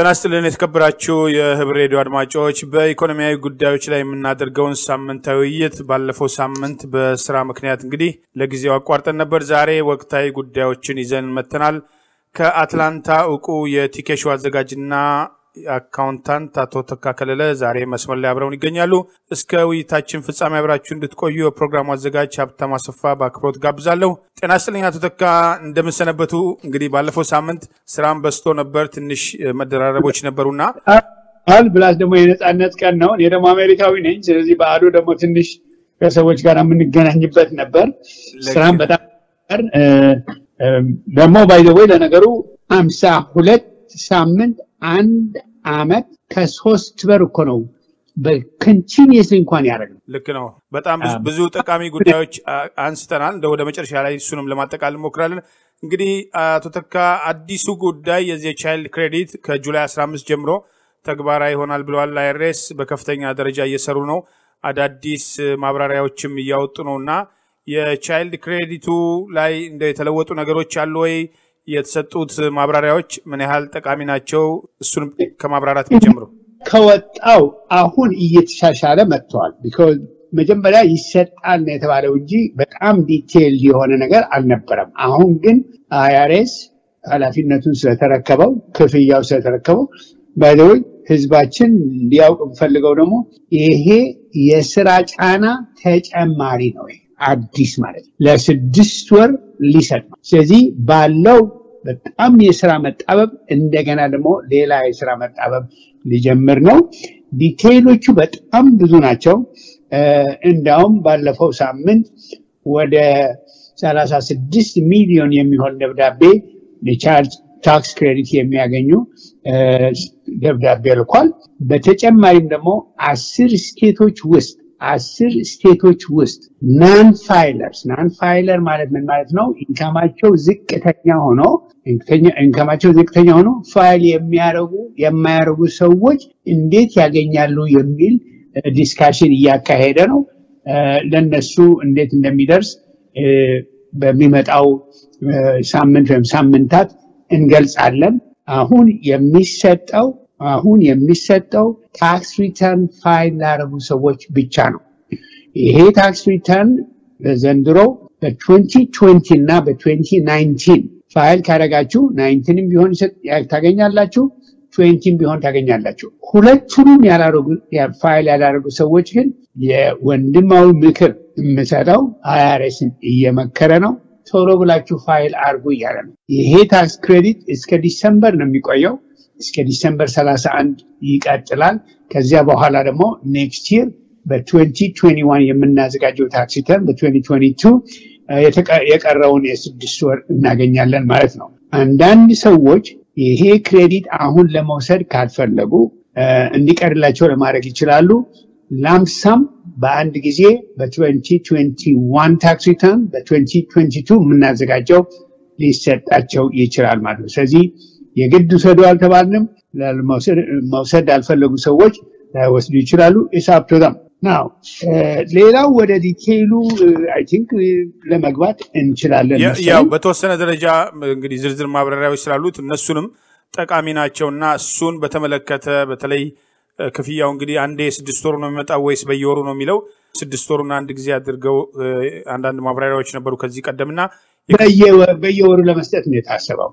ተናስተለን የተከበራችሁ የህብር ሬዲዮ አድማጮች በኢኮኖሚያዊ ጉዳዮች ላይ የምናደርገውን ሳምንታዊ ውይይት ባለፈው ሳምንት በስራ ምክንያት እንግዲህ ለጊዜው አቋርጠን ነበር ዛሬ ወቅታዊ ጉዳዮችን ይዘን መተናል ከአትላንታ ኡቁ የቲኬሽው አዘጋጅና አካውንታንት አቶ ተካከለለ ዛሬ መስመር ላይ አብረውን ይገኛሉ እስከ ውይይታችን ፍጻሜ አብራችሁ እንድትቆዩ የፕሮግራሙ አዘጋጅ ሀብታም አሰፋ ባክሮት ጋብዛለሁ ጤናስልኝ አቶ ተካ እንደምሰነበቱ እንግዲህ ባለፈው ሳምንት ስራም በስቶ ነበር ትንሽ መደራረቦች ነበሩና አልብላስ ደሞ የነጻነት ቀን ነው እኔ ደሞ አሜሪካዊ ነኝ ስለዚህ ባዶ ደሞ ትንሽ ከሰዎች ጋር ምንገናኝበት ነበር ስራም በጣም ደሞ ባይ ዘ ዌይ ለነገሩ 52 ሳምንት And Ahmed has host Verukono, but continuously in Kwanyarag. Look, no, but I'm Bazuta Kami Gudoch Anstaran, though the Macher Shari Sunum Lamatakal Mokral, Giddy Totaka Addisu Gudai as a child credit, Kajulas Rams Jemro, Tagbarai Honal Blua Res, Bakafting Adraja Yesaruno, Adadis Mabraochim Yautunona, Ye child credit to Lai de Talawatunagaro Chaloi. የተሰጡት ማብራሪያዎች ምን ያህል ጠቃሚ ናቸው እሱን ከማብራራት ጀምሩ ከወጣው አሁን እየተሻሻለ መጥቷል because መጀመሪያ ይሰጣል የተባለው እንጂ በጣም ዲቴል የሆነ ነገር አልነበረም አሁን ግን IRS ኃላፊነቱን ስለተረከበው ክፍያው ስለተረከበው ባይደው ህዝባችን ሊያውቁ ፈልገው ደግሞ ይሄ የሥራ ጫና ተጨማሪ ነው አዲስ ማለት ለ6 ወር ሊሰጥ ስለዚህ ባለው በጣም የሥራ መጣበብ እንደገና ደግሞ ሌላ የሥራ መጣበብ ሊጀምር ነው ዲቴሎቹ በጣም ብዙ ናቸው እንደውም ባለፈው ሳምንት ወደ 36 ሚሊዮን የሚሆን ደብዳቤ ለቻርጅ ታክስ ክሬዲት የሚያገኙ ደብዳቤ ልኳል በተጨማሪም ደግሞ 10 ስቴቶች ውስጥ 10 ስቴቶች ውስጥ non-filer ማለት ምን ማለት ነው ኢንካማቸው ዝቅተኛ ሆኖ ፋይል የማያረጉ ሰዎች እንዴት ያገኛሉ የሚል ዲስካሽን ያካሄደ ነው ለነሱ እንዴት እንደሚደርስ በሚመጣው ሳምንት ወይም ሳምንታት እንገልጻለን አሁን የሚሰጠው ታክስ ሪተርን ፋይል ላደረጉ ሰዎች ብቻ ነው ይሄ ታክስ ሪተርን ዘንድሮ በ2020 እና በ2019 ፋይል ካደረጋችሁ 19ም ቢሆን ታገኛላችሁ 20ም ቢሆን ታገኛላችሁ ሁለቱንም ያላደረጉ ፋይል ያላደረጉ ሰዎች ግን የወንድማው ምክር መሰራው IRSን እየመከረ ነው ቶሎ ብላችሁ ፋይል አርጉ ይላል ይሄ ታክስ ክሬዲት እስከ ዲሴምበር ነው የሚቆየው እስከ ዲሴምበር 31 ይቀጥላል ከዚያ በኋላ ደግሞ ኔክስት ኢየር በ2021 የምናዘጋጀው ታክስ ሪተርን በ2022 የቀረውን የ6 ወር እናገኛለን ማለት ነው አንዳንድ ሰዎች ይሄ ክሬዲት አሁን ለመውሰድ ካልፈለጉ እንዲቀርላቸው ለማድረግ ይችላሉ ላምሳም በአንድ ጊዜ በ2021 ታክስ ሪተርን በ2022 የምናዘጋጀው ሊሰጣቸው ይችላል ማለት ነው ስለዚህ የግድ ሰደዋል ተባልንም ለመውሰድ አልፈለጉ ሰዎች ወስዱ ይችላሉ ኢሳፕቶዳም ናው ሌላው ወደ ዲቴሉ አይ ቲንክ ለመግባት እንችላለን ያው በተወሰነ ደረጃ እንግዲህ ዝርዝር ማብራሪያዎች ስላሉት እነሱንም ጠቃሚ ናቸውና እሱን በተመለከተ በተለይ ክፍያው እንግዲህ አንዴ 6 ወር ነው የሚመጣው ወይስ በየወሩ ነው የሚለው 6 ወሩና አንድ ጊዜ አድርገው አንድ ማብራሪያዎች ነበሩ ከዚህ ቀደምና በየወሩ ለመስጠት ነው የታሰበው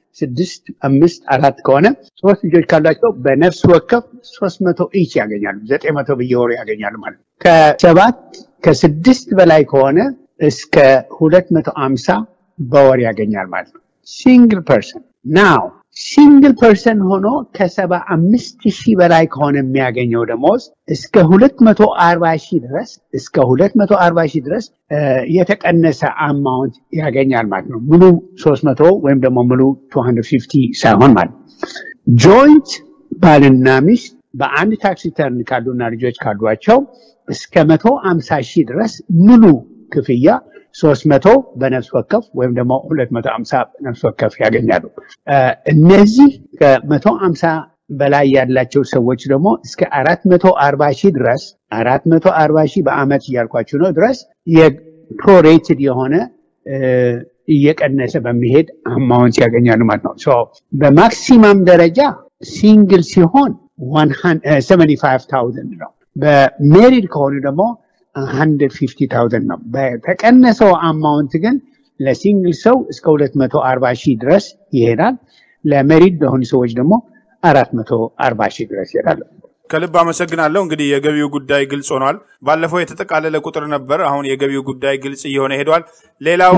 654 ከሆነ 3 ልጆች ካላቸው በነፍስ ወከፍ 300 ኢች ያገኛሉ 900 በየወሩ ያገኛሉ ማለት ከ6 በላይ ከሆነ እስከ 250 በወር ያገኛል ማለት ነው ሲንግል ፐርሰን ናው ሲንግል ፐርሰን ሆኖ ከ75000 በላይ ከሆነ የሚያገኘው ደሞዝ እስከ 240000 ድረስ የተቀነሰ አማውንት ያገኛል ማለት ነው ሙሉ 300 ወይም ደግሞ ሙሉ 250 ሳይሆን ማለት ጆይንት ባልና ሚስት በአንድ ታክሲ ተርን ካዱና ልጆች ካዷቸው እስከ 150 ሺህ ድረስ ሙሉ ክፍያ 300 በነፍስ ወከፍ ወይም ደግሞ 250 ነፍስ ወከፍ ያገኛሉ። እነዚህ ከ150 በላይ ያላቸው ሰዎች ደግሞ እስከ 440 ሺህ ድረስ 440 ሺህ በአመት ያልኳችሁ ነው ድረስ የፕሮሬትድ የሆነ እየቀነሰ በሚሄድ አማውንት ያገኛሉ ማለት ነው። ሶ በማክሲማም ደረጃ ሲንግል ሲሆን 175,000 ነው። በሜሪድ ከሆነ ደግሞ 150,000 ነው። በተቀነሰው አማውንት ግን ለሲንግል ሰው እስከ 240,000 ድረስ ይሄዳል። ለሜሪድ ለሆኑ ሰዎች ደግሞ 440,000 ድረስ ይሄዳል። ከልብ አመሰግናለሁ። እንግዲህ የገቢው ጉዳይ ግልጽ ሆኗል። ባለፈው የተጠቃለለ ቁጥር ነበር። አሁን የገቢው ጉዳይ ግልጽ እየሆነ ሄዷል። ሌላው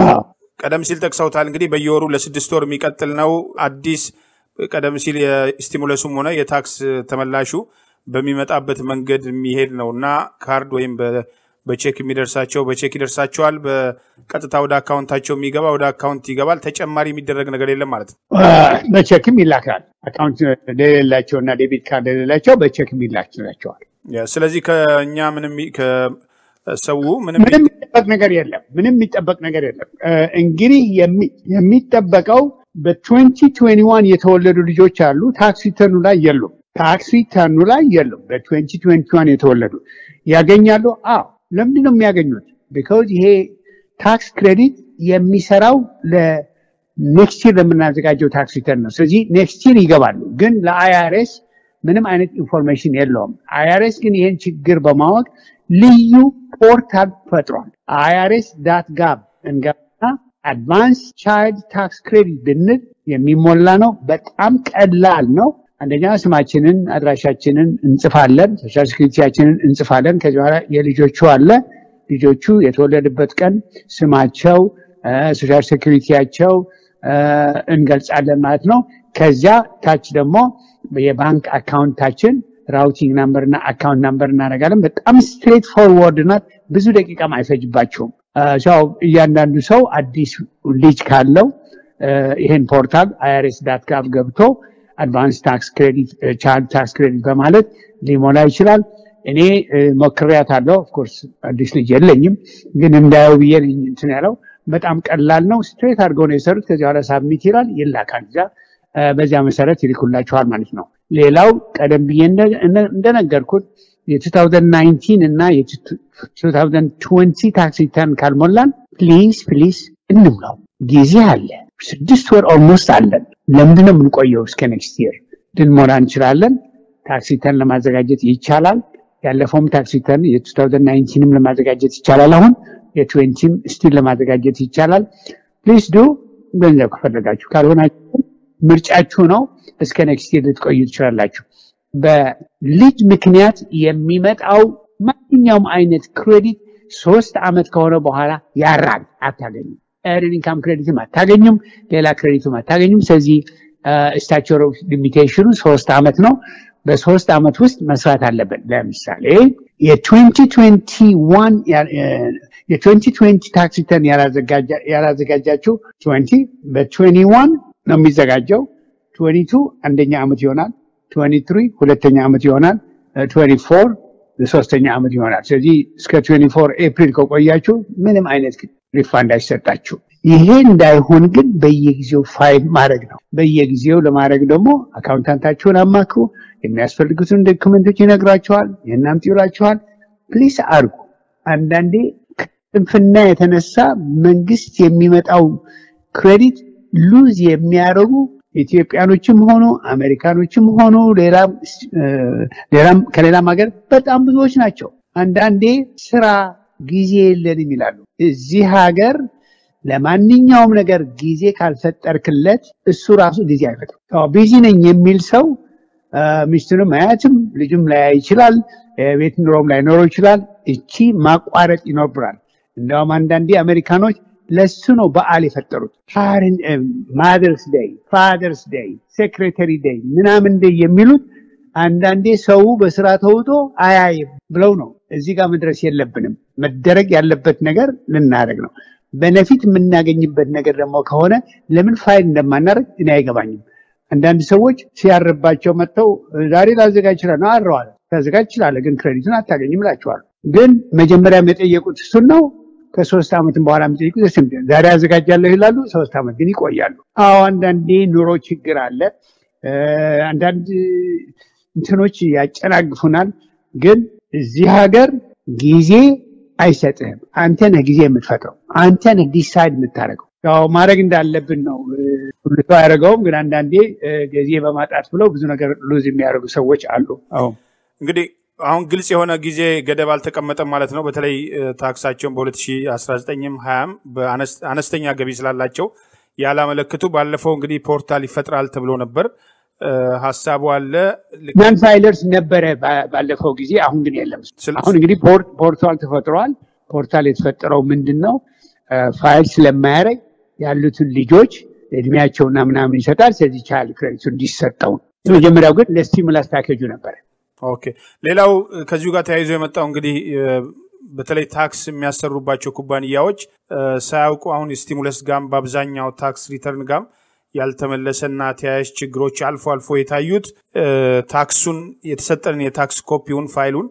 ቀደም ሲል ተከሳውታል እንግዲህ በየወሩ ለ6 ወር የሚቀጥል ነው አዲስ ቀደም ሲል የስቲሙለሱም ሆነ የታክስ ተመላሹ በሚመጣበት መንገድ የሚሄድ ነውና ካርድ ወይም በቼክ የሚደርሳቸው በቼክ ይደርሳቸዋል በቀጥታ ወደ አካውንታቸው የሚገባ ወደ አካውንት ይገባል ተጨማሪ የሚደረግ ነገር የለም ማለት ነው። በቼክም ይላካል አካውንት ለሌላቸውና ዴቢት ካርድ ለሌላቸው በቼክም ይላካቸዋል። ስለዚህ ከኛ ምንም ከሰው ምንም የሚጠበቅ ነገር የለም እንግዲህ የሚጠበቀው በ2021 የተወለዱ ልጆች አሉ ታክስ ሪተርኑ ላይ የሉም በ2021 የተወለዱ ያገኛሉ። ለምን ነው የሚያገኙት? because ይሄ ታክስ ክሬዲት የሚሰራው ለኔክስት ይር ለምናዘጋጀው ታክስ ሪተርን ነው። ስለዚህ ኔክስት ይር ይገባሉ። ግን ለIRS ምንም አይነት ኢንፎርሜሽን የለውም። IRS ግን ይሄን ችግር በማወቅ ልዩ ፖርታል ፈጥሯል። irs.gov እንገባና advanced child tax credit ብንል የሚሞላ ነው። በጣም ቀላል ነው። አንደኛ ስማችንን አድራሻችንን እንጽፋለን ሰርቲፊኬትያችንን እንጽፋለን ከዚህ በኋላ የልጆቹ አለ ልጆቹ የተወለዱበት ቀን ስማቸው ሶሻል ሴኩሪቲያቸው እንገልጻለን ማለት ነው። ከዚያ ታች ደግሞ የባንክ አካውንታችን ራውቲንግ ናምበር እና አካውንት ናምበር እናረጋለን። በጣም ስትሬት ፎርወርድ ናት። ብዙ ደቂቃም አይፈጅባችሁም። ሻው ያንዳንዱ ሰው አዲስ ልጅ ካለው ይሄን ፖርታል irs.gov ገብቶ advanced tax credit child tax credit በማለት ሊሞላ ይችላል። እኔ መከራያታለሁ of course አዲስ ልጅ የለኝም ግን እንዳው ይየን እንትን ያለው በጣም ቀላል ነው። ስትሬት አድርገው ነው የሰሩት። ከዚህ በኋላ ሳብሚት ይላል ይላካል። በዚያ መሰረት ይልኩላችኋል ማለት ነው። ሌላው ቀደም ብዬ እንደነገርኩት የ2019 እና የ2020 ታክስ ሪተርን ካልሞላን ፕሊዝ እንምለው ጊዜ አለ። 6 ወር almost አለን። ለምን ነው የምንቆየው? እስከ ኔክስት ይር ድንሞላ እንችላለን። ታክስ ሪተርን ለማዘጋጀት ይቻላል። ያለፈውም ታክስ ሪተርን የ2019ም ለማዘጋጀት ይቻላል። አሁን የ20ም ስቲል ለማዘጋጀት ይቻላል። ፕሊዝ ዱ ገንዘብ ከፈለጋችሁ ካልሆናችሁ ምርጫችሁ ነው። እስከ ኔክስት ይር ልትቆዩ ትችላላችሁ። በልጅ ምክንያት የሚመጣው ማንኛውም አይነት ክሬዲት 3 አመት ከሆነ በኋላ ያራል። አታገኙም። earning income credit ማታገኙም ሌላ ክሬዲት ማታገኙም። ስለዚህ ስታቹሪ ኦፍ ሊሚቴሽኑ 3 አመት ነው። በ3 አመት ውስጥ መስራት አለበት። ለምሳሌ የ2020 ታክስ ሪተርን ያላዘጋጃችሁ 20 በ21 ነው የሚዘጋጀው። 22 አንደኛ አመት ይሆናል። 23 ሁለተኛ አመት ይሆናል። 24 ሶስተኛ አመት ይሆናል። ስለዚህ እስከ 24 ኤፕሪል ቆያችሁ ምንም አይነት ሪፋንድ አይሰጣችሁ። ይሄ እንዳይሆን ግን በየጊዜው ፋይል ማድረግ ነው። በየጊዜው ለማድረግ ደግሞ አካውንታንታችሁን አማክሩ። የሚያስፈልጉትን ዶክመንቶች ይነግራችኋል። የናም ጥራችኋል። ፕሊስ አድርጉ። አንዳንዴ ከጥንፍና የተነሳ መንግስት የሚመጣው ክሬዲት ሉዝ የሚያደርጉ ኢትዮጵያኖችም ሆኑ አሜሪካኖችም ሆኑ ከሌላም ሀገር በጣም ብዙዎች ናቸው። አንዳንዴ ስራ ጊዜ የለንም ይላሉ። እዚህ ሀገር ለማንኛውም ነገር ጊዜ ካልፈጠርክለት እሱ ራሱ ጊዜ አይፈጥርም። ቢዚ ነኝ የሚል ሰው ሚስቱንም አያትም ልጅም ላይ ይችላል ቤት ኑሮም ላይ ኖሮ ይችላል። እቺ ማቋረጥ ይኖርብራል። እንደውም አንዳንዴ አሜሪካኖች ለሱ ነው በዓል የፈጠሩት። ማዘርስ ዴይ ፋዘርስ ዴይ ሴክሬታሪ ዴይ ምናምን ዴይ የሚሉት አንዳንዴ ሰው በስራ ተውጦ አያይ ብለው ነው። እዚህ ጋር መድረስ የለብንም። መደረግ ያለበት ነገር ልናደርግ ነው። በነፊት የምናገኝበት ነገር ደግሞ ከሆነ ለምን ፋይል እንደማናደርግ እኔ አይገባኝም። And then so much Sierra Bachomato, Darila Zagachra, and Arrow, Tazagachla, and credit, not taking him like one. Then Majamaramete Yakutsuno, Casostam and Baram, the same thing. There is a Gajalalu, Sostam, Dinicoyan. Oh, and then the Neurochigrale, and then Tinochi, Acharagunan, Gin, Zihager, Gizi, I said to him, Antena Gizem Fato, Antena decide Metarago. So Maragan that Lebanon, Arago, Grandandi, Gazieva Matas Blob, Zunagar losing Arago, so which Allo. Oh, good. On Gilsihona Gize, Gadavalta Kamata Malatno, but I taxation Bolitchi, Asrastanium Ham, Anastania Gavisla Lacho, Yalamalakatu, Balafongri, Portali Federal Tablonaber, Hassabwal, Nansilers never Balafogizi, Ahungielams. Hungry Portal Federal, Portalis Federal Mindino. Files ለማያረግ ያሉትን ልጆች እድሜያቸውና ምናምን ይሰጣል ስለዚህ ቻል ክሬዲቱን ዲሰጣው መጀመሪያው ግን ለስቲሙላስ ፓኬጁ ነበር ኦኬ ሌላው ከዚሁ ጋር ተያይዞ የመጣው እንግዲህ በተለይ ታክስ የሚያሰሩባቸው ኩባንያዎች ሳያውቁ አሁን ስቲሙላስ ጋም በአብዛኛው ታክስ ሪተርን ጋም ያልተመለሰና ተያይሽ ችግሮች አልፎ አልፎ የታዩት ታክሱን የተሰጠን የታክስ ኮፒውን ፋይሉን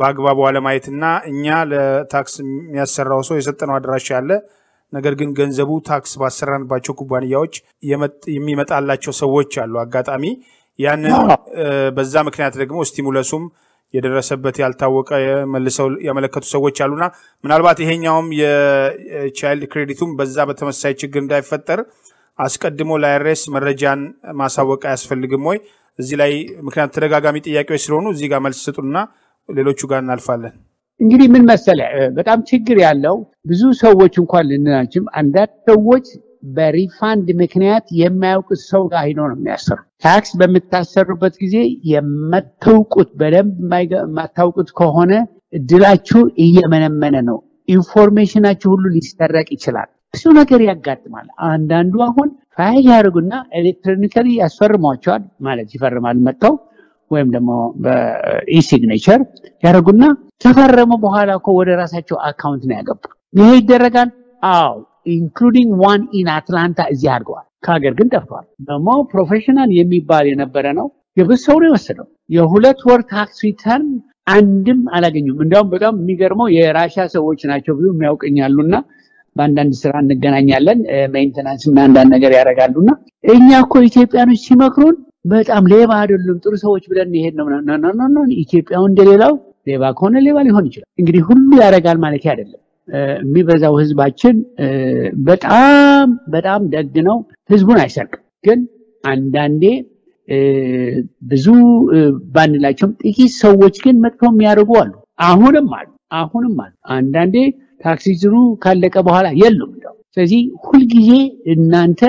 በአግባቡ አለማይትና እኛ ለታክስ የሚያሰራው ሰው የሰጠነው አድራሻ አለ ነገር ግን ገንዘቡ ታክስ ባሰራንባቸው ኩባንያዎች የሚመጣላቸው ሰዎች አሉ አጋጣሚ ያን በዛ ምክንያት ደግሞ ስቲሙላሱም የደረሰበት ያልታወቀ መልሰው ያመለከቱ ሰዎች አሉና ምናልባት ይሄኛውም የቻይልድ ክሬዲቱም በዛ በተመሳሳይ ችግር እንዳይፈጠር አስቀድሞ ለአይሬስ መረጃን ማሳወቅ ያስፈልግም ወይ እዚህ ላይ ምክንያት ተደጋጋሚ ጥያቄዎች ስለሆኑ እዚህ ጋር መልስ ሰጡና ሌሎቹ ጋር እናልፋለን እንግዲህ ምን መሰለ በጣም ችግር ያለው ብዙ ሰዎች እንኳን ለናችም አንዳት ሰዎች በሪፋንድ ምክንያት የማያውቁት ሰው ጋር ሄዶ ነው የሚያሰሩ ታክስ በመታሰሩበት ጊዜ የማታውቁት በደንብ ማታውቁት ከሆነ ድላችሁ እየመነመነ ነው ኢንፎርሜሽናችሁ ሁሉ ሊስተረቅ ይችላል ብዙ ነገር ያጋጥማል አንዳንዱ አሁን ፋይል ያርጉና ኤሌክትሮኒካሊ ያስፈርማቸዋል ማለት ይፈርማል መጣው ወይም ደሞ በኢሲግኔቸር ያረጉና ተፈረሙ በኋላ እኮ ወደ ራሳቸው አካውንት ነው ያገቡ ይሄ ይደረጋል አው ኢንክሉዲንግ ዋን ኢን አትላንታ እዚህ አድርጓል ካገር ግን ተፈቷል ደሞ ፕሮፌሽናል የሚባል የነበረ ነው የብሰው ነው ወሰደው የሁለት ወር ታክስ ሪተርን አንድም አላገኙም እንደውም በጣም የሚገርመው የራሻ ሰዎች ናቸው ብዙ የሚያውቀኛሉና ባንዳንድ ስራ እንገናኛለን ሜንተናንስ እና አንዳንድ ነገር ያረጋሉና እኛኮ ኢትዮጵያኖች ሲመክሩን በጣም ሌባ አይደለም ጥሩ ሰዎች ብለን ይሄን ነው ናናናና ኢትዮጵያው እንደሌላው ሌባ ከሆነ ሌባ ሊሆን ይችላል እንግዲህ ሁሉ ያረጋል ማለት አይደለም የሚበዛው ህዝባችን በጣም በጣም ደግ ነው ህዝቡን አይሰርቅም ግን አንዳንዴ ብዙ ባንላቸው ጥቂት ሰዎች ግን መጥፎም ያደርጉ አሉ አሁንም አሉ አንዳንዴ ታክሲ ዝሩ ካለቀ በኋላ የለም ስለዚህ ሁሉ ጊዜ እናንተ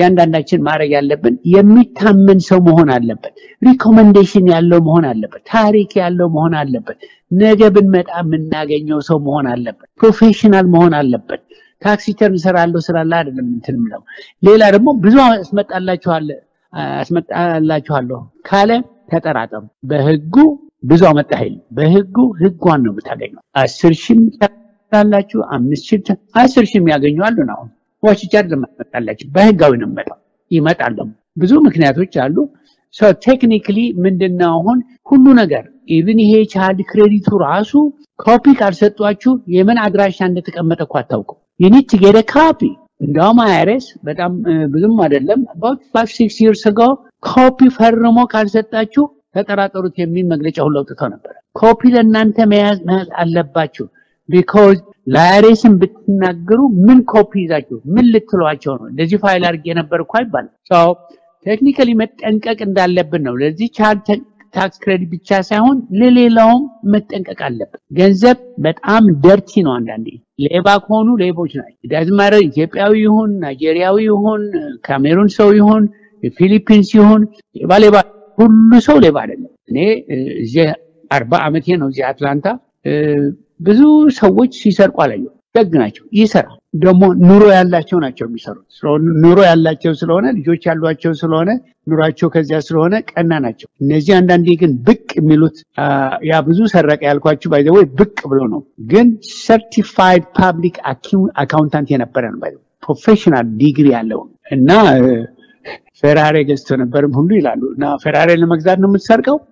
ያንዳንዳችን ማረግ ያለብን የሚታመን ሰው መሆን አለበት ሪኮመንዴሽን ያለው መሆን አለበት ታሪክ ያለው መሆን አለበት ነገ ብንመጣ እናገኘው ሰው መሆን አለበት ፕሮፌሽናል መሆን አለበት ታክሲ ተርም ሰራለው ስላላ አይደለም እንትንም ነው ሌላ ደግሞ ብዙ አስመጣላችኋለሁ ካለ ተጠራጠሩ በህጉ ብዙ አመጣ ኃይል በህጉ ህጓን ነው የምታገኘው 10000 ታላችሁ 5000 10000 የሚያገኙዋል ነው ወጭ ጀርም መጣላችሁ በህጋው ነው ይመጣል ደግሞ ብዙ ምክንያቶች አሉ so technically ምንድነው አሁን ሁሉ ነገር even ይሄ child credit ራሱ ኮፒ ካልሰጧችሁ የምን አድራሻ እንደተቀመጠ እኮ አታውቁ you need to get a copy እንደውም አይሬስ በጣም ብዙም አይደለም about 5-6 years ago ኮፒ ፈርሞ ካልሰጣችሁ ተጠራጠሩት የሚል መግለጫ ሁሉ አውጥተው ነበር ኮፒ ለእናንተ መያዝ አለባችሁ because ላይሬስን ብትናገሩ ምን ኮፒ ይዛችሁ ምን ልትሏቸው ነው ለዚህ ፋይል አርግ የነበርኩ አይባል so technically መጠንቀቅ እንዳለብን ነው ለዚህ ቻርጅ ታክስ ክሬዲት ብቻ ሳይሆን ለሌላው መጠንቀቅ አለበት ገንዘብ በጣም dirty ነው አንዳንዴ ሌባ ከሆኑ ሌቦች ናቸው ዳዝማረ ኢትዮጵያዊ ይሁን ናይጄሪያዊ ይሁን ካሜሩን ሰው ይሁን ፊሊፒንስ ይሁን ሌባ ሁሉ ሰው ሌባ አይደለም እኔ እዚህ 40 አመት ነው እዚህ አትላንታ ብዙ ሰዎች ሲሰርቁ አላየው ደግናቸው ይሰራ ደሞ ኑሮ ያላቸው ናቸው የሚሰሩት ስለሆነ ኑሮ ያላቸው ስለሆነ ልጆች ያሏቸው ስለሆነ ኑራቸው ከዚያ ስለሆነ ቀና ናቸው እነዚህ አንዳንዴ ግን ብቅ የሚሉት ያ ብዙ ሰረቀ ያልኳችሁ ባይ ዘ ወይ ብቅ ብሎ ነው ግን certified public accountant የነበረን ባይ ፕሮፌሽናል ዲግሪ ያለው እና Ferrari gets on a Bermuda. Now Ferrari and Maxanum circle,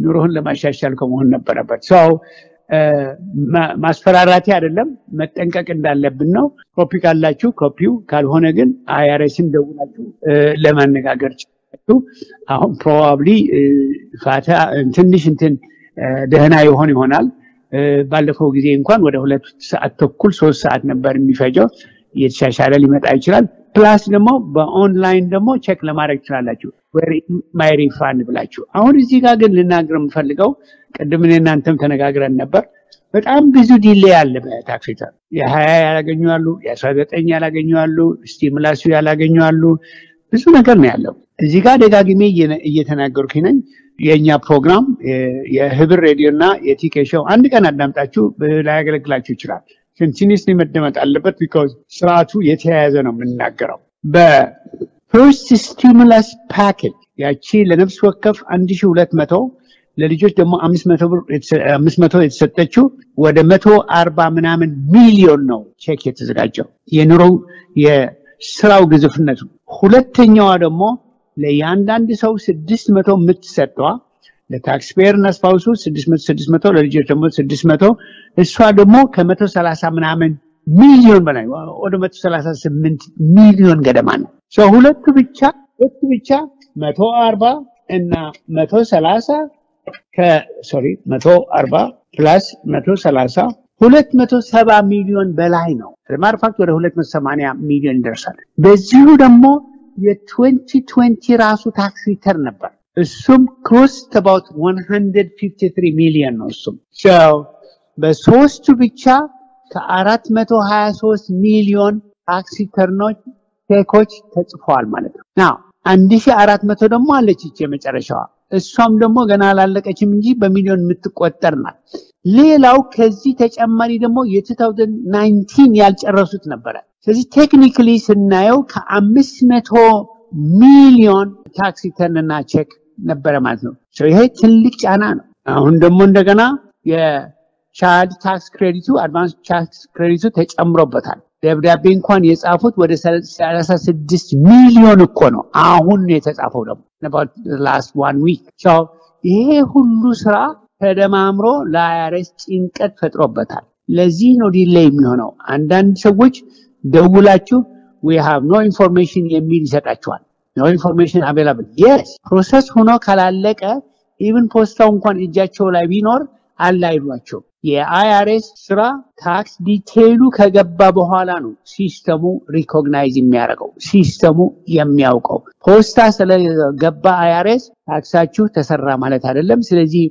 Nuron Lamashal come on the parapet. So Masferrati Adalem, Metanka and Lebno, Copical Lachu, Copu, Calhonegan, IRS in the Wunatu, Lemon Nagagarch, probably Fata and Tendishinton, the Hanayo Honeyhonal. ባለፈው ጊዜ እንኳን ወደ 2 ሰዓት ተኩል 3 ሰዓት ነበር የሚፈጀው የተሻሻለ ሊመጣ ይችላል ፕላስ ደግሞ በኦንላይን ደግሞ ቼክ ለማድረግ ትችላላችሁ where my refund ብላችሁ አሁን እዚህ ጋር ግን ልናገር የምፈልገው ቀደም እኔ እናንተም ተነጋግረን ነበር በጣም ብዙ ዲሌ ያለ በታክሲ ታክሲ ያ20 ያላገኙዋሉ ያ19 ያላገኙዋሉ ስቲሙላሱ ያላገኙዋሉ ብዙ ነገር ነው ያለው እዚህ ጋር ደጋግሜ እየተናገርኩኝ ነኝ የኛ ፕሮግራም የህብር ሬዲዮና የቲኬ ሾው አንድ ቀን አዳምጣችሁ ላያገለግላችሁ ይችላል continuously መደመጥ አለበት because ስራቱ የተያያዘ ነው የምናገረው በfirst stimulus package ያቺ ለነፍስ ወከፍ 1200 ለልጆች ደግሞ 500 ብር 500 የተሰጠችው ወደ 140 ምናምን ሚሊዮን ነው ቼክ የተዘጋጀው የኑሮ የስራው ግዝፍነት ሁለተኛው ደግሞ ለያንዳንድ ሰው 600 ምትሰጣዋ ለታክስ ፔየርና ስፓውሱ 600 ለልጆች ደግሞ 600 እሷ ደግሞ ከ130 ምናምን ሚሊዮን በላይ ወደ 138 ሚሊዮን ገደማ ነው so ሁለቱ ብቻ 140 እና 130 sorry 140 ፕላስ 130 270 ሚሊዮን በላይ ነው ለማርፋክ ወደ 280 ሚሊዮን ይደርሳል በዚሁ ደግሞ የ2020 ራሱ ታክስ ሪተር ነበር እሱም cost about 153 ሚሊዮን ነው እሱም so በሶስቱ ብቻ ከ423 ሚሊዮን ታክስ ሪተርኖች ቼኮች ተጽፏል ማለት ነው now 1400 ደግሞ አለች እቺ የመጨረሻዋ እሷም ደግሞ ገና አላለቀችም እንጂ በሚሊዮን የምትቆጠር ናት ሌላው ከዚህ ተጨማሪ ደግሞ የ2019 ያልጨረሱት ነበር ስለዚህ ቴክኒካሊ ስናየው ከ500 ሚሊዮን ታክስ ተነና ቼክ ነበር ማለት ነው so ይሄ ትልቅ ጫና ነው አሁን ደግሞ እንደገና የቻይልድ ታክስ ክሬዲቱ አድቫንስ ታክስ ክሬዲቱ ተጨምሮበታል ደብዳቤ እንኳን የጻፉት ወደ 36 ሚሊዮን እኮ ነው አሁን የተጻፈው ደግሞ about the last one week so ይሄ ሁሉ ስራ ተደማምሮ ለIRS ጭንቀት ፈጥሮበታል ለዚህ ነው ዲሌይ የሚሆነው አንዳንድ ሰዎች ደውላችሁ we have no information የሚል ይሰጣችኋል no information available yes process ሆኖ ካላለቀ even ፖስታው እንኳን እጃቸው ላይ ቢኖር አላይሏቸው የIRS ስራ tax detail ከገባ በኋላ ነው ሲስተሙ recognize የሚያደርገው ሲስተሙ የሚያውቀው ፖስታ ስለገባ IRS ታክሳችሁ ተሰራ ማለት አይደለም ስለዚህ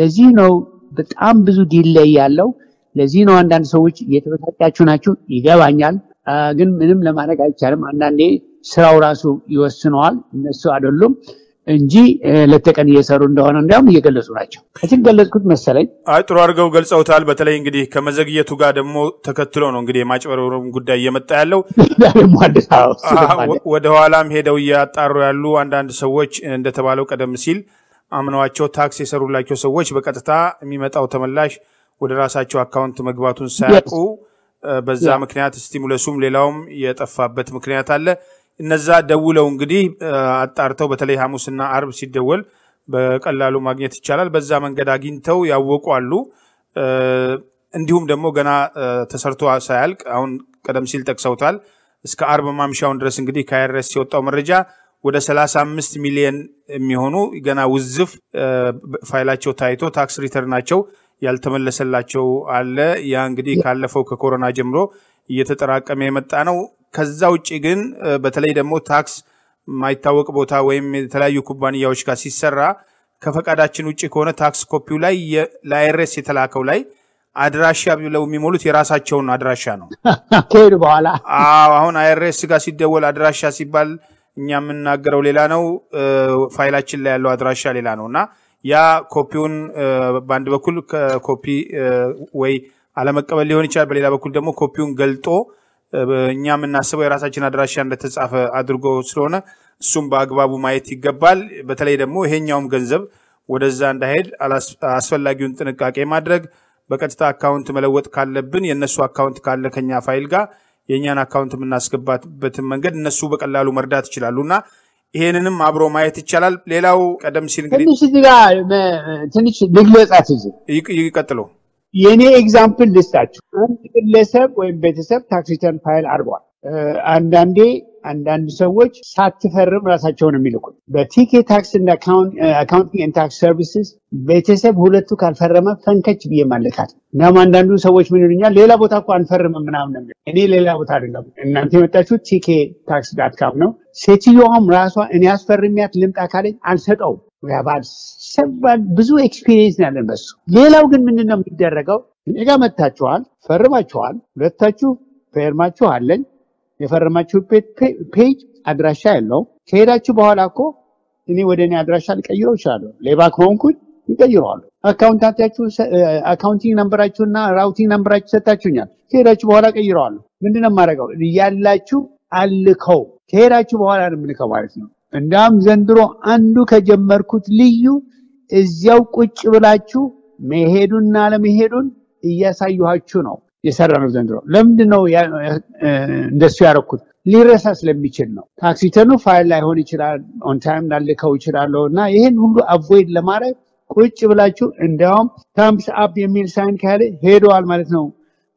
ለዚህ ነው በጣም ብዙ ዲሌይ ያለው ለዚህ ነው አንዳንድ ሰዎች እየተበታጫችሁ ናችሁ ይገባኛል ግን ምንም ለማድረግ አይቻልም አንዳንዴ ስራው ራሱ ይወስነዋል እነሱ አይደሉም እንጂ ለተቀን እየሰሩ እንደሆነ እንደውም እየገለጹ ናቸው ከተገለጹት መሰለኝ አጥሩ አርገው ገልጸውታል በተለይ እንግዲህ ከመዘግየቱ ጋር ደግሞ ተከትሎ ነው እንግዲህ ማጭበረውም ጉዳይ እየመጣ ያለው ወደ ኋላም ሄደው ያጣሩ ያሉ አንዳንድ ሰዎች እንደተባለው ቀደም ሲል አምናዋቸው ታክስ የሰሩላቸው ሰዎች በቀጥታ የሚመጣው ተመላሽ ወደ ራሳቸው አካውንት መግባቱን ሳይቁ በዛ ምክንያት ስቲሙለሱም ሌላውም የጠፋበት ምክንያት አለ እነዛ ደውለው እንግዲህ አጣርተው በተለይ ሐሙስና አርብ ሲደወል በቀላሉ ማግኘት ይቻላል በዛ መንገድ አግኝተው ያወቁአሉ እንዲሁም ደግሞ ገና ተሰርቶ ሳይልቅ አሁን ቀደም ሲል ተከሰውታል እስከ አርብ ማምሻውን ድረስ እንግዲህ ከIRS ሲወጣው መረጃ ወደ 35 ሚሊዮን የሚሆኑ ገና ውዝፍ ፋይላቸው ታይቶ ታክስ ሪተርናቸው ያልተመለሰላቸው አለ ያ እንግዲህ ካለፈው ከኮሮና ጀምሮ እየተጠራቀመ የመጣ ነው ከዛ ውጪ ግን በተለይ ደግሞ ታክስ ማይታወቅ ቦታ ወይም የተለያየ ኩባንያዎች ጋር ሲሰራ ከፈቃዳችን ውጪ ከሆነ ታክስ ኮፒው ላይ ለIRS የተላከው ላይ አድራሻ ብለው የሚሞሉት የራሳቸውን አድራሻ ነው ከሄዱ በኋላ አሁን IRS ጋር ሲደወል አድራሻ ሲባል እኛም እናገረው ሌላ ነው ፋይላችን ላይ ያለው አድራሻ ሌላ ነውና ያ ኮፒውን ባንድ በኩል ኮፒ ወይ አለመቀበል ሊሆን ይችላል በሌላ በኩል ደግሞ ኮፒውን ገልጦ እኛም እናስበው የራሳችን አድራሻ እንደተጻፈ አድርጎ ስለሆነ እሱም በአግባቡ ማየት ይገባል በተለይ ደግሞ ይሄኛውም ገንዘብ ወደዛ እንዳይሄድ አስፈልጊውን ጥንቃቄ ማድረግ በቀጥታ አካውንት መለወጥ ካለብን የነሱ አካውንት ካለ ከኛ ፋይል ጋር የኛን አካውንት እናስገባበት መንገድ እነሱ በቀላሉ መርዳት ይችላሉና ይሄንንም አብሮ ማየት ይቻላል ሌላው ቀደም ሲል እንግዲህ ትንሽ ይላል ትንሽ ለግለጻችሁ ይቀጥሉ የኔ ኤግዛምፕል ልስታችሁ አንድ ግለሰብ ወይም ቤተሰብ ታክስ ሪተርን ፋይል አድርጓል አንዳንዴ አንዳንድ ሰዎች ሳትፈርም ራሳቸው ነው የሚልኩት በቲኬ ታክስ እና አካውንቲንግ ኤንድ ታክስ ሰርቪስስ ቤተሰብ ሁለቱ ካልፈረመ ፈንከች በየማለካት እናም አንዳንዱ ሰዎች ምን ይሉኛል ሌላ ቦታ እንኳን ፈርም ምናምን ነው እኔ ሌላ ቦታ አይደለም እናንተ የመጣችሁ ticketax.com ነው ሴትዮዋም ራሷ እኔ አስፈርሚያት ልምጣ ካለኝ አልሰጠው ያባል ሰባል ብዙ ኤክስፒሪየንስ ያለን በሱ ሌላው ግን ምንድነው የሚደረገው እኔ ጋር መጣችኋል ፈርማችኋል ሁለታችሁ ፈርማችኋል የፈርማችሁበት ፔጅ አድራሻ ያለው ከሄዳችሁ በኋላ እኮ እኔ ወደኔ አድራሻ ልቀይረው ይችላል ሌባክ ሆንኩኝ ይቀይራሉ አካውንታታችሁ አካውንቲንግ ናምበራችሁና ራውቲንግ ናምበራችሁ ሰጣችሁኛል ከሄዳችሁ በኋላ ቀይራሉ ምንድነው ማረጋው ያላችሁ አልከው ከሄዳችሁ በኋላ ምንከው ማለት ነው እንዳም ዘንድሮ አንዱ ከጀመርኩት ልዩ እዚያው ቁጭ ብላችሁ መሄዱና ለመሄዱን እያሳዩሃችሁ ነው የሰራነው ዘንድሮ ለምንድነው እንደሱ ያረኩት ሊረሳ ስለሚችል ነው ታክስ ሪተርኑ ፋይል ላይ ሆን ይችላል ኦን ታይም ዳልከው ይችላልውና ይሄን ሁሉ አቮይድ ለማድረግ ቁጭ ብላችሁ እንደውም thumbs up የሚል ሳይን ካለ ሄዶዋል ማለት ነው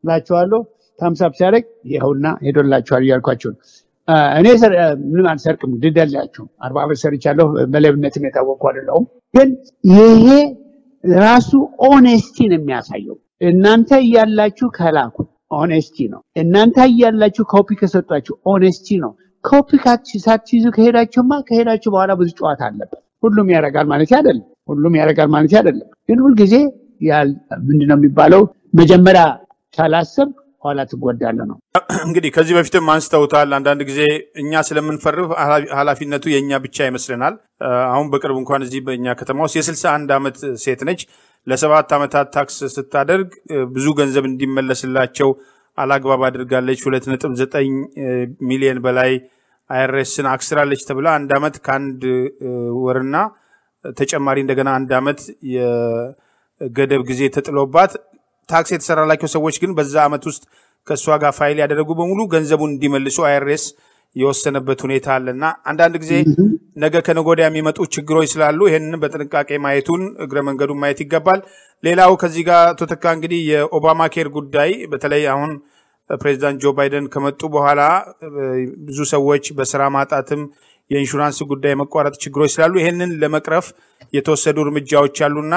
ላችኋለሁ thumbs up ሲያደርግ ይሁንና ሄዶላችኋል ያልኳችሁ እኔ ምንም አንሰርቅም ድደላችሁ 40 ብር ሰርቻለሁ በለብነትም የታወቀው አይደለም ግን ይሄ ራሱ ኦኔስቲ ነው የሚያሳየው እናንተ ያላችሁ ከላኩ ኦኔስቲ ነው እናንተ ያላችሁ ኮፒ ከሰጣችሁ ኦኔስቲ ነው ኮፒ ካትሳችሁ ከሄዳችሁማ ከሄዳችሁ በኋላ ብዙ ጨዋታ አለበት ሁሉም ያረጋል ማለት አይደለም ሁሉም ያረጋል ማለት አይደለም ግን ሁሉ ጊዜ ያል ምንድነው የሚባለው መጀመሪያ ካላሰብ ኋላ ትጎዳለህ ነው እንግዲህ ከዚህ በፊትም ማስተውታል አንዳንድ ጊዜ እኛ ስለምንፈርፍ ሐላፊነቱ የኛ ብቻ አይመስልናል አሁን በቅርብ እንኳን እዚህ በእኛ ከተማው የ61 አመት ሴት ነች ለሰባት አመታት ታክስ ስታደርግ ብዙ ገንዘብ እንዲመለስላቸው አላግባብ አድርጋለች 2.9 ሚሊዮን በላይ IRS-ን አክስራለች ተብላ አንድ አመት ካንድ ወርና ተጨማሪ እንደገና አንድ አመት የገደብ ጊዜ ተጥሎባት ታክስ የተሰራላቸው ሰዎች ግን በዛ አመት ውስጥ ከሷ ጋር ፋይል ያደረጉ በሙሉ ገንዘቡን እንዲመልሱ IRS የወሰነበት ሁኔታ አለና አንዳንድ ጊዜ ነገ ከነጎዳ የሚመጡ ችግሮች ስላሉ ይሄንን በጥንቃቄ ማየቱን እግረ መንገዱን ማየት ይገባል ሌላው ከዚህ ጋር ተተካ እንግዲህ የኦባማ ኬር ጉዳይ በተለይ አሁን ፕሬዝዳንት ጆ ባይደን ከመጡ በኋላ ብዙ ሰዎች በስራ ማጣትም የኢንሹራንስ ጉዳይ መቋረጥ ችግሮች ስላሉ ይሄንን ለመቅረፍ የተወሰዱ እርምጃዎች አሉና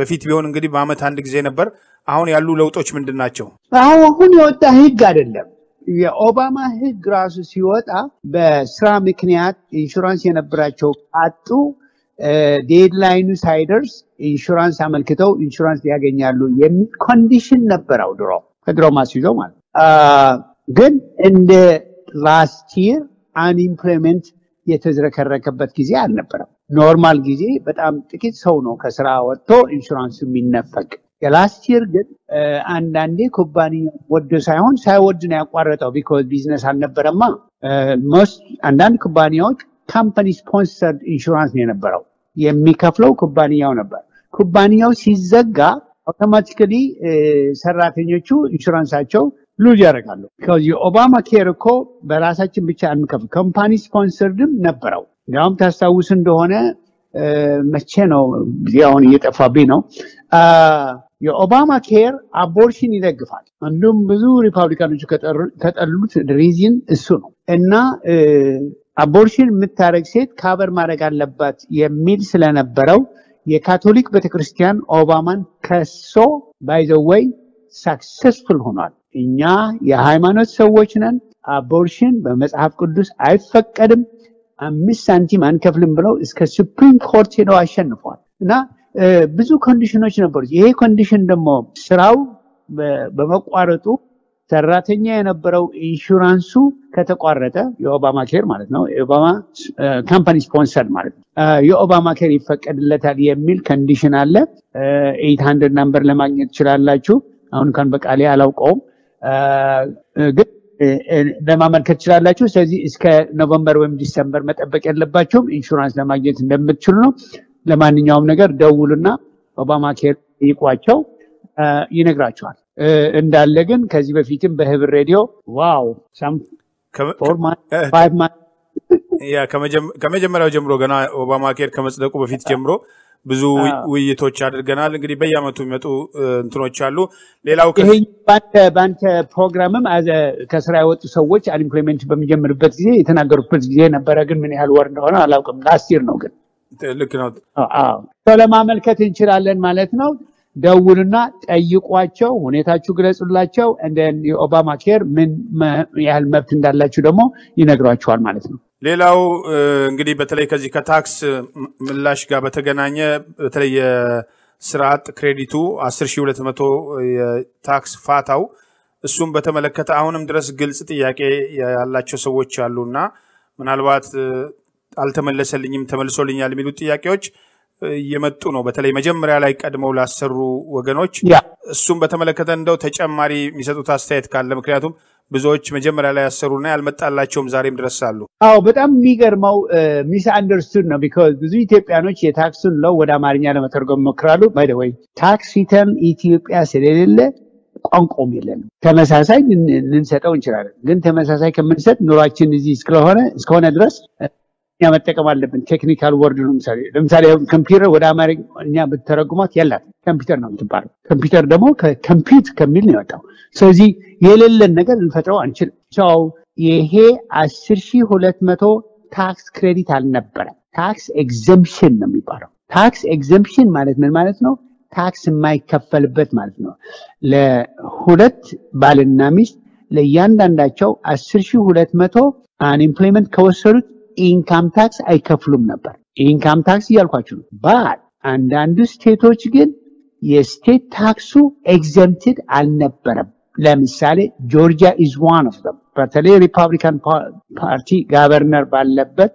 በፊት ቢሆን እንግዲህ በአመት አንድ ጊዜ ነበር አሁን ያሉ ለውጦች ምንድናቸው አሁን የወጣ ህግ አይደለም የኦባማ ህግ ራሱ ሲወጣ በስራ ምክንያት ኢንሹራንስ የነበራቸው አጡ ዴድላይኑ ሳይደርስ ኢንሹራንስ አመልክተው ኢንሹራንስ ያገኛሉ የሚል ኮንዲሽን ነበርው ድሮ ማስይዘው ማለት ግን እንደ ላስት ኢየር አንኢምፕሎይመንት የተዝረከረከበት ጊዜ አልነበረም ኖርማል ጊዜ በጣም ጥቂት ሰው ነው ከስራ ወጥቶ ኢንሹራንስ የሚነፈቅ የላስት ኢየር ግን አንዳንዴ ኩባንያ ወደ ሳይሆን ሳይወድ ነው ያቋረጠው because business አልነበረማ most አንዳንድ ኩባንያዎች company sponsored insurance የነበረው የሚከፍለው ኩባንያው ነበር ኩባንያው ሲዘጋ automatically ሰራተኞቹ ኢንሹራንሳቸው ሉዝ ያደርጋሉ because የኦባማ ኬር እኮ በራሳችን ብቻ አንከፍል company sponsoredም ነበረው ያውም ታስታውስ እንደሆነ መቼ ነው ያው እየጠፋብኝ ነው የኦባማ ኬር አቦርሽን ይደግፋል አንዱም ብዙ ሪፐብሊካኖች ከጠሉት ሪዝን እሱ ነው እና አቦርሽን የምታረግ ሴት ካቨር ማድረግ አለባት የሚል ስለነበረው የካቶሊክ ቤተክርስቲያን ኦባማን ከሶ ባይ ዘ ዌይ ሰክሰስፉል ሆኗል እኛ የሃይማኖት ሰዎች ነን አቦርሽን በመጽሐፍ ቅዱስ አይፈቀድም 5 ሳንቲም አንከፍልም ብለው እስከ ሱፕሪም ኮርት ሄደው አሸንፈዋል እና ብዙ ኮንዲሽኖች ነበሩ ይሄ ኮንዲሽን ደግሞ ስራው በመቋረጡ ሰራተኛ የነበረው ኢንሹራንሱ ከተቋረጠ የኦባማ ኬር ማለት ነው የኦባማ ካምፓኒ ስፖንሰር ማለት ነው የኦባማ ኬር ይፈቀድለታል የሚል ኮንዲሽን አለ 800 ነምበር ለማግኘት ይችላልላችሁ አሁን ካን በቃሌ አላውቀውም ግን ለማመልከት ይችላልላችሁ ስለዚህ እስከ ኖቬምበር ወይም ዲሴምበር መጠበቅ ያለባችሁ ኢንሹራንስ ለማግኘት እንደምትችሉ ነው ለማንኛውም ነገር ደውሉና ኦባማ ኬር ይቋቸው ይነግራችኋል እንዳለ ግን ከዚህ በፊትም በሂበር ሬዲዮ ዋው some 4 months 5 months Yeah, Kamejamara Jemro Gana Obamacare comes the Covid Jemro, Buzu we to Chad Ganal Gribayama to Metu Trochalu, Lelauka Banta program as a Casarao to so which are implemented by Jammer Petzi, it another Petzian and Paragon Minihal Warnona, Laukum last year Nogan. Looking out. Oh, Solomon Catin Chiral and Maletno, they will not a Yuquacho, Uneta Chugres Lacho, and then the Obamacare, Min Yal Meptin that Lachudomo, in a gradual Maletno. Lelao Gidi Bataleka Zikatax Milash Gabatagana Batale Srat Creditu Asr Shuletomato tax fatau Sum Batamalekataunum dress Gilsity Yake Lachosawocha Luna Manalwat Altamalesalim Tamal Solin Yalmiluti Yakoch Yematuno Batale Majemra like Adamola Seru Waganoch Sum Batamalekatando Tech Amari Misatuta State Kalam Creatum Bezoch Majemra Seruna Almatalachum Zarim Drasalu. Oh, but I'm meager mo misunderstood now because the Ethiopianochi tax on low with Amariana Matargomokralu, by the way. Tax item Ethiopia Serele Oncomilan. Tamasasai didn't set on Chira. Then Tamasasai can set Norachin is Clohona, Scone address. Yamatakamalan, technical word room, sorry. Lemsari computer with Amariana Matargomat Yella, computer not to bar. Computer demo, compute community. So the Yelel Nagar and Fatro and Chil. So Yehe Asirshi Huletmato tax credit al Nabara. Tax exemption Namibaro. Tax exemption management management. Tax my kafal bet management. Le Hulet Balinamis, Le Yandandacho, Asirshi Huletmato, and employment coaster income tax I kaflum number. Income tax Yalquachun. But and Andu state again, yes state taxu exempted al Nabara. Lemsale, Georgia is one of them. Patale Republican Party Governor Balabet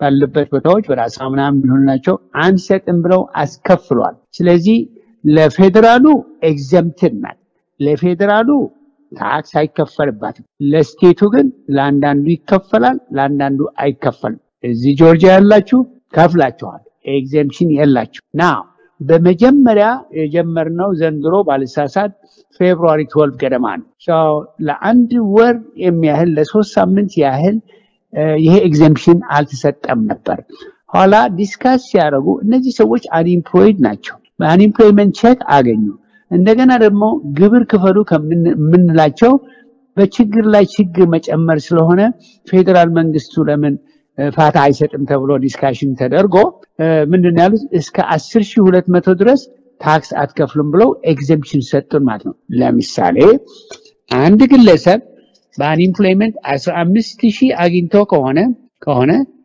Batoch, whereas Amnam Nunacho, and set embro as Kafruan. Slezi, Le Federalu, exempted man. Le Federalu, tax I kaffer bat. Le Statugan, Landandu Kaffalan, Landandu I Kaffal. The Georgia Lachu, Kaflachuan, exemption Yelachu. Now, the Mejemmeria, Ejemmerno Zendro Balisasad, February 12 Geraman. So, La Andu were in Yahel, the so summons Yahel, Ye exemption Altisat Amnapar. Hola, discuss Yarago, Nedis of which are employed Nacho. Unemployment check Agenu. And they're gonna remove Gibber Kafaruka Minlacho, but Chigger like Chigger much Ammerslohona, Federal Mangisturaman. Fatai set and Tavro discussion Tedergo, Mindonelus is Assirshi Hulet Methodress, tax at Kaflumblo, exemption set to Matno, Lamisale, and the lesser ban employment as a mistishi aginto Kohone,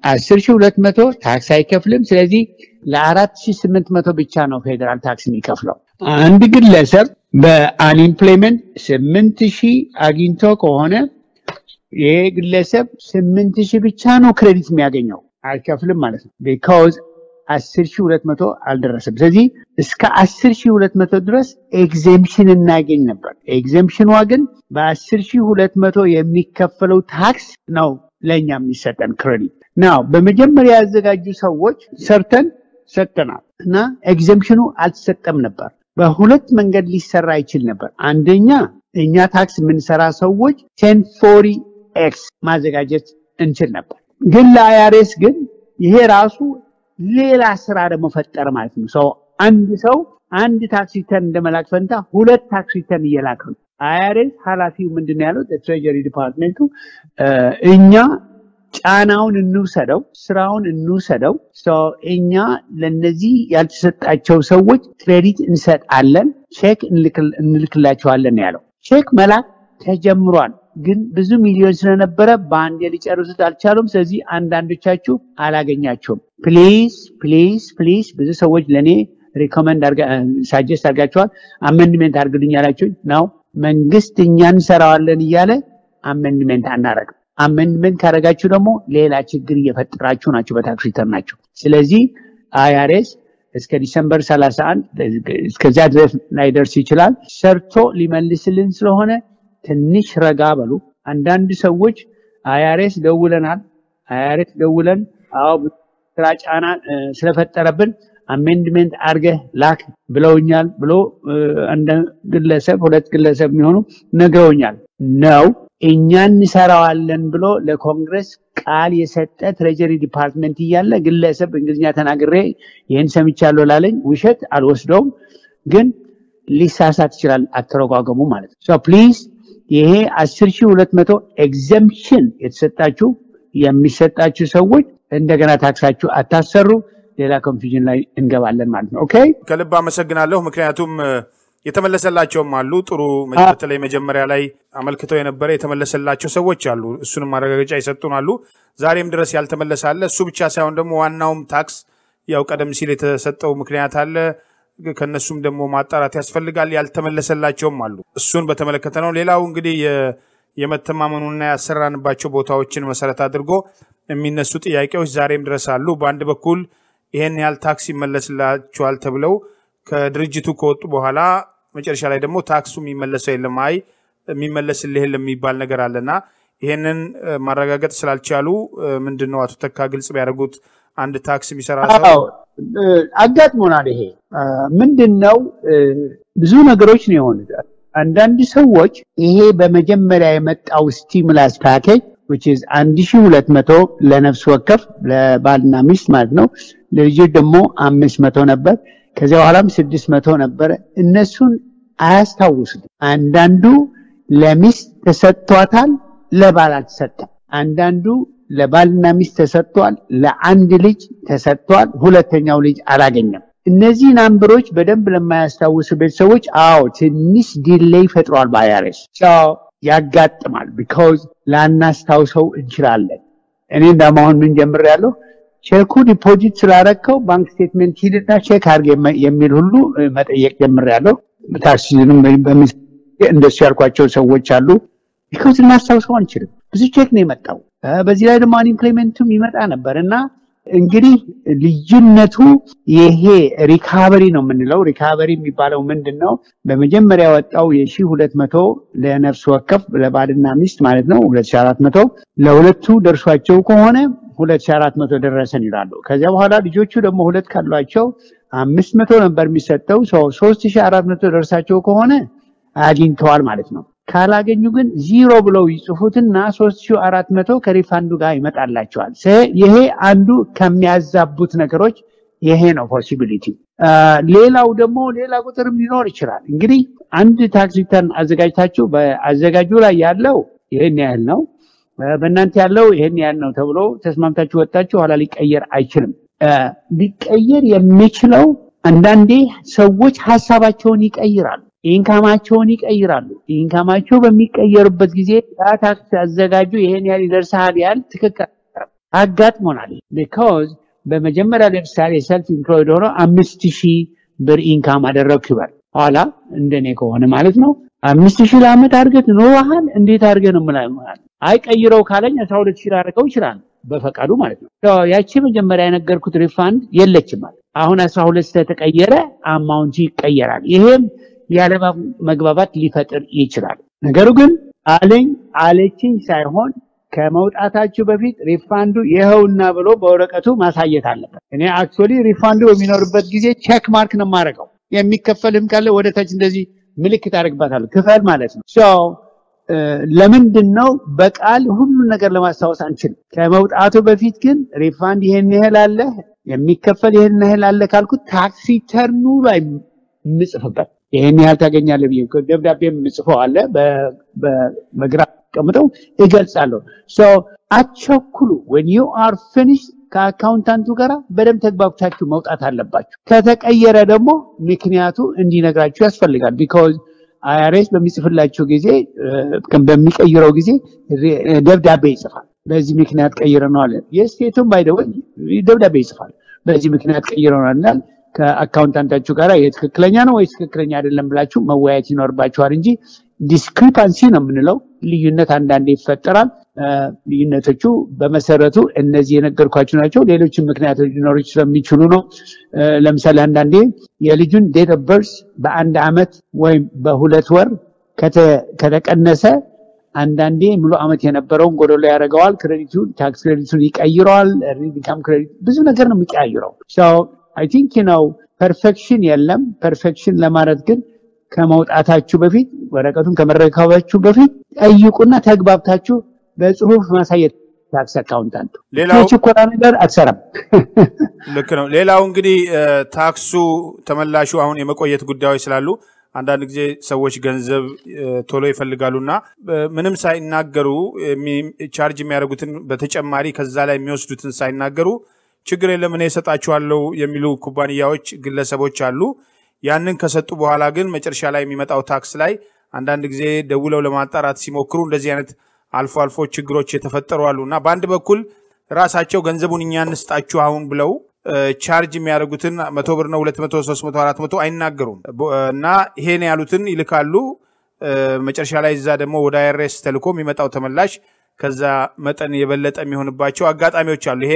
Assirshi Hulet Meto, tax I Kaflum, Srezi, Larat System Metobichan of Federal Tax Mikaflo, and the lesser the unemployment, Sementishi aginto Kohone. Yeglesep sementishi bicha no credit miageno alkaflum malet because asirshi hulet meto alderasem sezi iska asirshi hulet meto dress exemption inageny neber exemption wagen ba asirshi hulet meto yemikafelo tax now lenya miseten credit now bemejemmeria azegaju sewoch sertana na exemptionu alsetem neber ba hulet menged lisera ichil neber andenya enya tax minsera sewoch 1040 X Mazagajet and Chilnapa. Gil Iaris Gil, Yerasu, Lila Saradam of Termatum. So, and the taxi ten demalacventa, who let taxi ten yelacum. Iaris, Halafi Mundinello, the Treasury Department, Inya, Chanaun and Nusado, Sraun and Nusado. So, Inya, Lenezi, Yatset, I chose a which credit in set Allen, check in little Achualanello. Check Malak, Tajamruan. ብዙ ሚሊዮን ስለነበረ ባንድ የሊጨርሱት አልቻሉም ስለዚህ አንዳንዶቻችሁ አላገኛችሁም ፕሊዝ ፕሊዝ ፕሊዝ ብዙ ሰዎች ለኔ ሪኮመንድ አርጋ ሳጀስት አርጋቸዋል አመንድመንት አርግዱኝ አላችሁ ነው መንግስት እኛን ሰራዋለን ይያለ አመንድመንት አናረግ አመንድመንት ካረጋችሁ ደግሞ ሌላ ችግር እየፈጠራችሁ ናችሁ በታክስ ተርናችሁ ስለዚህ IRS እስከ ዲሴምበር 31 እስከዛ ድረስ ላይደርስ ይችላል ሰርቶ ሊመልስልን ስለሆነ ትንሽ ረጋ በሉ አንዳንድ ሰዎች IRS ደውለናል IRS ደውለን አው ትራጫና ስለፈጠረብን አሜንድመንት አርገ ላክ ብለውኛል ብሎ አንድ ግለሰብ ሁለት ግለሰብ የሚሆኑ ነገውኛል ነው እኛን ሰራዋለን ብሎ ለኮንግረስ ቃል የሰጠ ትሬጀሪ ዲፓርትመንት ይያለ ግለሰብ እንግሊዝኛ ተናግሬ ይሄን ሰምቻለሁ ላለኝ ውሸት አልወስደውም ግን ሊሳሳት ይችላል አተረጓገሙ ማለት ነው so please ይሄ 10200 exemption የተሰጣችሁ የሚሰጣችሁ ሰዎች እንደገና ታክሳችሁ አታሰሩ ሌላ ኮንፊዥን ላይ እንገባለን ማለት ነው ኦኬ ከልባ መሰግናለሁ ምክንያቱም የተመለሰላቸውም አሉ ጥሩ በተለይ መጀመሪያ ላይ አመልክተው የነበረ የተመለሰላቸው ሰዎች አሉ እሱንም ማረጋገጫ ይሰጡናሉ ዛሬም ድረስ ያልተመለሰ አለ እሱ ብቻ ሳይሆን ደግሞ ዋናውም ታክስ ያው ቀደም ሲል የተሰጠው ምክንያት አለ ከነሱም ደግሞ ማጣራት ያስፈልጋል ያልተመለሰላቸውም አሉ እሱን በተመለከተ ነው ሌላው እንግዲህ የመተማመኑና ያሰራንባቸው ቦታዎችን መሰረት አድርጎ የሚነሱ ጥያቄዎች ዛሬም ድረስ አሉ በአንድ በኩል ይሄን ያል ታክስ ይመለስላቸዋል ተብለው ከድርጅቱ ቆጥ በኋላ መጨረሻ ላይ ደግሞ ታክሱም ይመለሰው የለም አይ የሚመለስልህ ለሚባል ነገር አለና ይሄንን ማረጋገጥ ስላልቻሉ ምንድነው አቶ ተካ ግልጽ ቢያደርጉት አንድ ታክስ የሚሰራው አጋጥሞናል ይሄ ምንድነው ብዙ ነገሮች ነው የሆነ አንዳንድ ሰዎች ይሄ በመጀመሪያ የመጣው ስቲሙላስ ፓኬጅ which is 1200 ለነፍስ ወከፍ ለባልና ሚስት ማለት ነው ለልጆች ደግሞ 500 ነበር ከዚያ በኋላም 600 ነበር እነሱን አያስተውሱ አንዳንዱ ለሚስት ተሰጥቷታል ለባል አልተሰጠም አንዳንዱ ለባልና ሚስት ተሰጥቷል ለአንድ ልጅ ተሰጥቷል ሁለተኛው ልጅ አላገኘም እነዚህ ናምብሮች በደንብ ለማያስተውሱ በሰዎች አዎ ትንሽ ዲሌይ ፈጥሯል ባያረሽ ቻው ያጋጥማል because ላናስተውሰው እንችላለን እኔ እንደማሁን ምን ጀምር ያለው ቼኩ ዲፖዚት ስላረከው ባንክ ስቴትመንት ሂደታ ቼክ አድርገ የሚል ሁሉ መጠየቅ ጀምር ያለው ታክሲንም በሚስ እንደዚህ ያልኳቸው ሰዎች አሉ because እናስተውሰው እንችላለን ብዙ ቼክ ነው የመጣው በዚህ ላይ ደግሞ ኢምፕሊመንቱም ይመጣ ነበርና እንግዲህ ልጅነቱ ይሄ ሪካቨሪ ነው ምንለው ሪካቨሪ የሚባለው ምንድነው በመጀመሪያ ወጣው የ1200 ለነፍስ ወከፍ ለባልና ሚስት ማለት ነው 2400 ለሁለቱ ድርሻቸው ከሆነ 2400 ድረሰን ይላሉ ከዚያ በኋላ ልጆቹ ደግሞ ሁለት ካሏቸው 500 ነበር የሚሰጠው 3400 ድርሻቸው ከሆነ አግኝቷል ማለት ነው ካላገኙ ግን 0 ብለው ይጽፉትና 3400 ከሪፋንዱ ጋር ይመጣላቸዋል ይሄ አንዱ ከሚያዛቡት ነገሮች ይሄ ነው ፖሲቢሊቲ ሌላው ደግሞ ሌላ ቁጥርም ሊኖር ይችላል እንግዲህ አንድ ታክስ ሪተርን አዘጋጅታችሁ በአዘጋጁ ላይ ያለው ይሄን ያህል ነው በእናንተ ያለው ይሄን ያህል ነው ተብሎ ተስማምታችሁ ወጣችሁ ኋላ ሊቀየር አይችልም ሊቀየር የሚችለው አንዳንዴ ሰዎች ሐሳባቸውን ይቀይራሉ ኢንካማቸውን ይቀይራሉ ኢንካማቸው በሚቀየሩበት ጊዜ ታክስ አዘጋጁ ይሄን ያህል ይደርሳል ያል ትክክል አጋጥሞናል because በመጀመሪያ ለምሳሌ self employed ሆኖ 5000 ብር ኢንካም አደረኩ ይባል ኋላ እንደኔ ከሆነ ማለት ነው 5000 ለዓመት አርገት ኖርሃል እንዴት አርገን እንላለን አይቀይረው ካለኝ 12000 አርገው ይችላል በፈቃዱ ማለት ነው so ያቺ መጀመሪያ የነገርኩት ሪፋንድ የለችም ማለት አሁን 12 ተቀየረ አማውንት ይቀየራል ይሄም ያለባ መግባባት ሊፈጥር ይችላል ነገሩ ግን አለኝ አለችኝ ሳይሆን ከመውጣታችሁ በፊት ሪፋንዱ ይሄውና ብሎ በወረቀቱ ማሳየት አለበት እኔ አክቹሊ ሪፋንዱ የሚኖርበት ጊዜ ቼክ ማርክ ነው ማረጋው የሚከፈልም ካለ ወደ ታች እንደዚህ ምልክት አረግባታለሁ ክፈል ማለት ነው so ለምንድነው በቃል ሁሉ ነገር ለማስተዋወስ አንችል ከመውጣቱ በፊት ግን ሪፋንድ ይሄን ይላል የሚከፈል ይሄን ይላል ካልኩ ታክሲ ተርኑ ላይ ምጽፈበት ይሄን ያህል ታገኛለህ ብዬ ደብዳቤም ጽፈው አለ በመግራ ቀምጠው እገልጻለሁ so አቸኩሉ when you are finished ከአካውንታንቱ ጋር በደም ተግባብታችሁ መውጣት አለባችሁ ከተቀየረ ደግሞ ምክንያቱ እንዲነግራችሁ ያስፈልጋል because IRS በሚጽፍላችሁ ጊዜ በሚቀይረው ጊዜ ደብዳቤ ይጽፋል በዚህ ምክንያት ቀይረናል የስቴቱም ባይደወል ደብዳቤ ይጽፋል በዚህ ምክንያት ቀይረናል ከአካውንታንታችሁ ጋራ የትክክለኛ ነው ወይስ ትክክለኛ አይደለም ብላችሁ መወያየት ይኖርባችኋል እንጂ ዲስክሪፓንሲ ነው ምንለው ልዩነት አንዳንዴ ይፈጠራል ልዩነቶቹ በመሰረቱ እነዚህ የነገርኳችሁ ናቸው ሌሎችም ምክንያቶች ሊኖሩ ስለሚችሉ ነው ለምሳሌ አንዳንዴ የልጁን ዴት ኦፍ በርዝ በአንድ አመት ወይም በሁለት ወር ከተቀነሰ አንዳንዴ ሙሉ አመት የነበረውን ጎዶሎ ያረጋዋል ክሬዲቱን ታክስ ክሬዲቱን ይቀይራል ሪዲካም ክሬዲት ብዙ ነገር ነው የሚቀያየረው I think you know perfection የለም perfection ለማድረግ ግን ከመውጣታችሁ በፊት ወረቀቱን ከመረከባችሁ በፊት ጠይቁና ተግባብታችሁ በጽሁፍ ማሳየት ታክስ አካውንታንት ሌላው ቸኮራ ነገር አትሰራም ልክ ነው ሌላው እንግዲህ ታክሱ ተመላሹ አሁን የመቆየት ጉዳዮች ስላሉ አንዳንድ ጊዜ ሰዎች ገንዘብ ቶሎ ይፈልጋሉና ምንም ሳይናገሩ ቻርጅ የሚያደርጉትን በተጨማሪ ከዛ ላይ የሚወስዱትን ሳይናገሩ ችግር የለም እኔ ሰጣቸዋለሁ የሚሉ ኩባንያዎች ግለሰቦች አሉ ያንን ከሰጡ በኋላ ግን መጨረሻ ላይ የሚመጣው ታክስ ላይ አንዳንድ ጊዜ ደውለው ለማጣራት ሲሞክሩ እንደዚህ አይነት አልፎ አልፎ ችግሮች የተፈጠሩ አሉና ባንድ በኩል ራሳቸው ገንዘቡን እኛን ስጣችሁ አሁን ብለው ቻርጅ የሚያደርጉትን 100 ብር ነው 200 300 400 አይናገሩም እና ይሄን ያሉትን ይልካሉ መጨረሻ ላይ እዛ ደግሞ ወደ አይሬስ ተልኮም ይመጣው ተመላሽ ከዛ መጠን የበለጠ የሚሆንባቸው አጋጣሚዎች አሉ ይሄ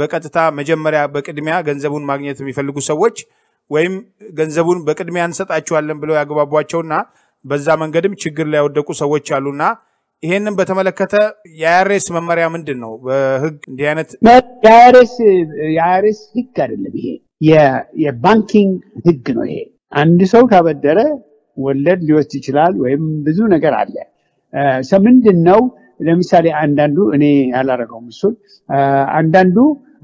በቀጥታ መጀመሪያ በቅድሚያ ገንዘቡን ማግኘት የሚፈልጉ ሰዎች ወይም ገንዘቡን በቅድሚያ አንሰጣቸዋለን ብለው ያገባባቸውና በዛ መንገድም ችግር ላይ ወደቁ ሰዎች አሉና ይሄንን በተመለከተ ያያሬስ መመሪያ ምንድነው በህግ እንዲያነት ያያሬስ ህግ አይደለም ይሄ የባንኪንግ ህግ ነው ይሄ አንድ ሰው ካበደረ ወለድ ሊወስድ ይችላል ወይም ብዙ ነገር አለ ሰምንድነው ለምሳሌ አንዳንዱ እኔ ያላረጋውም እሱ አንዳንዱ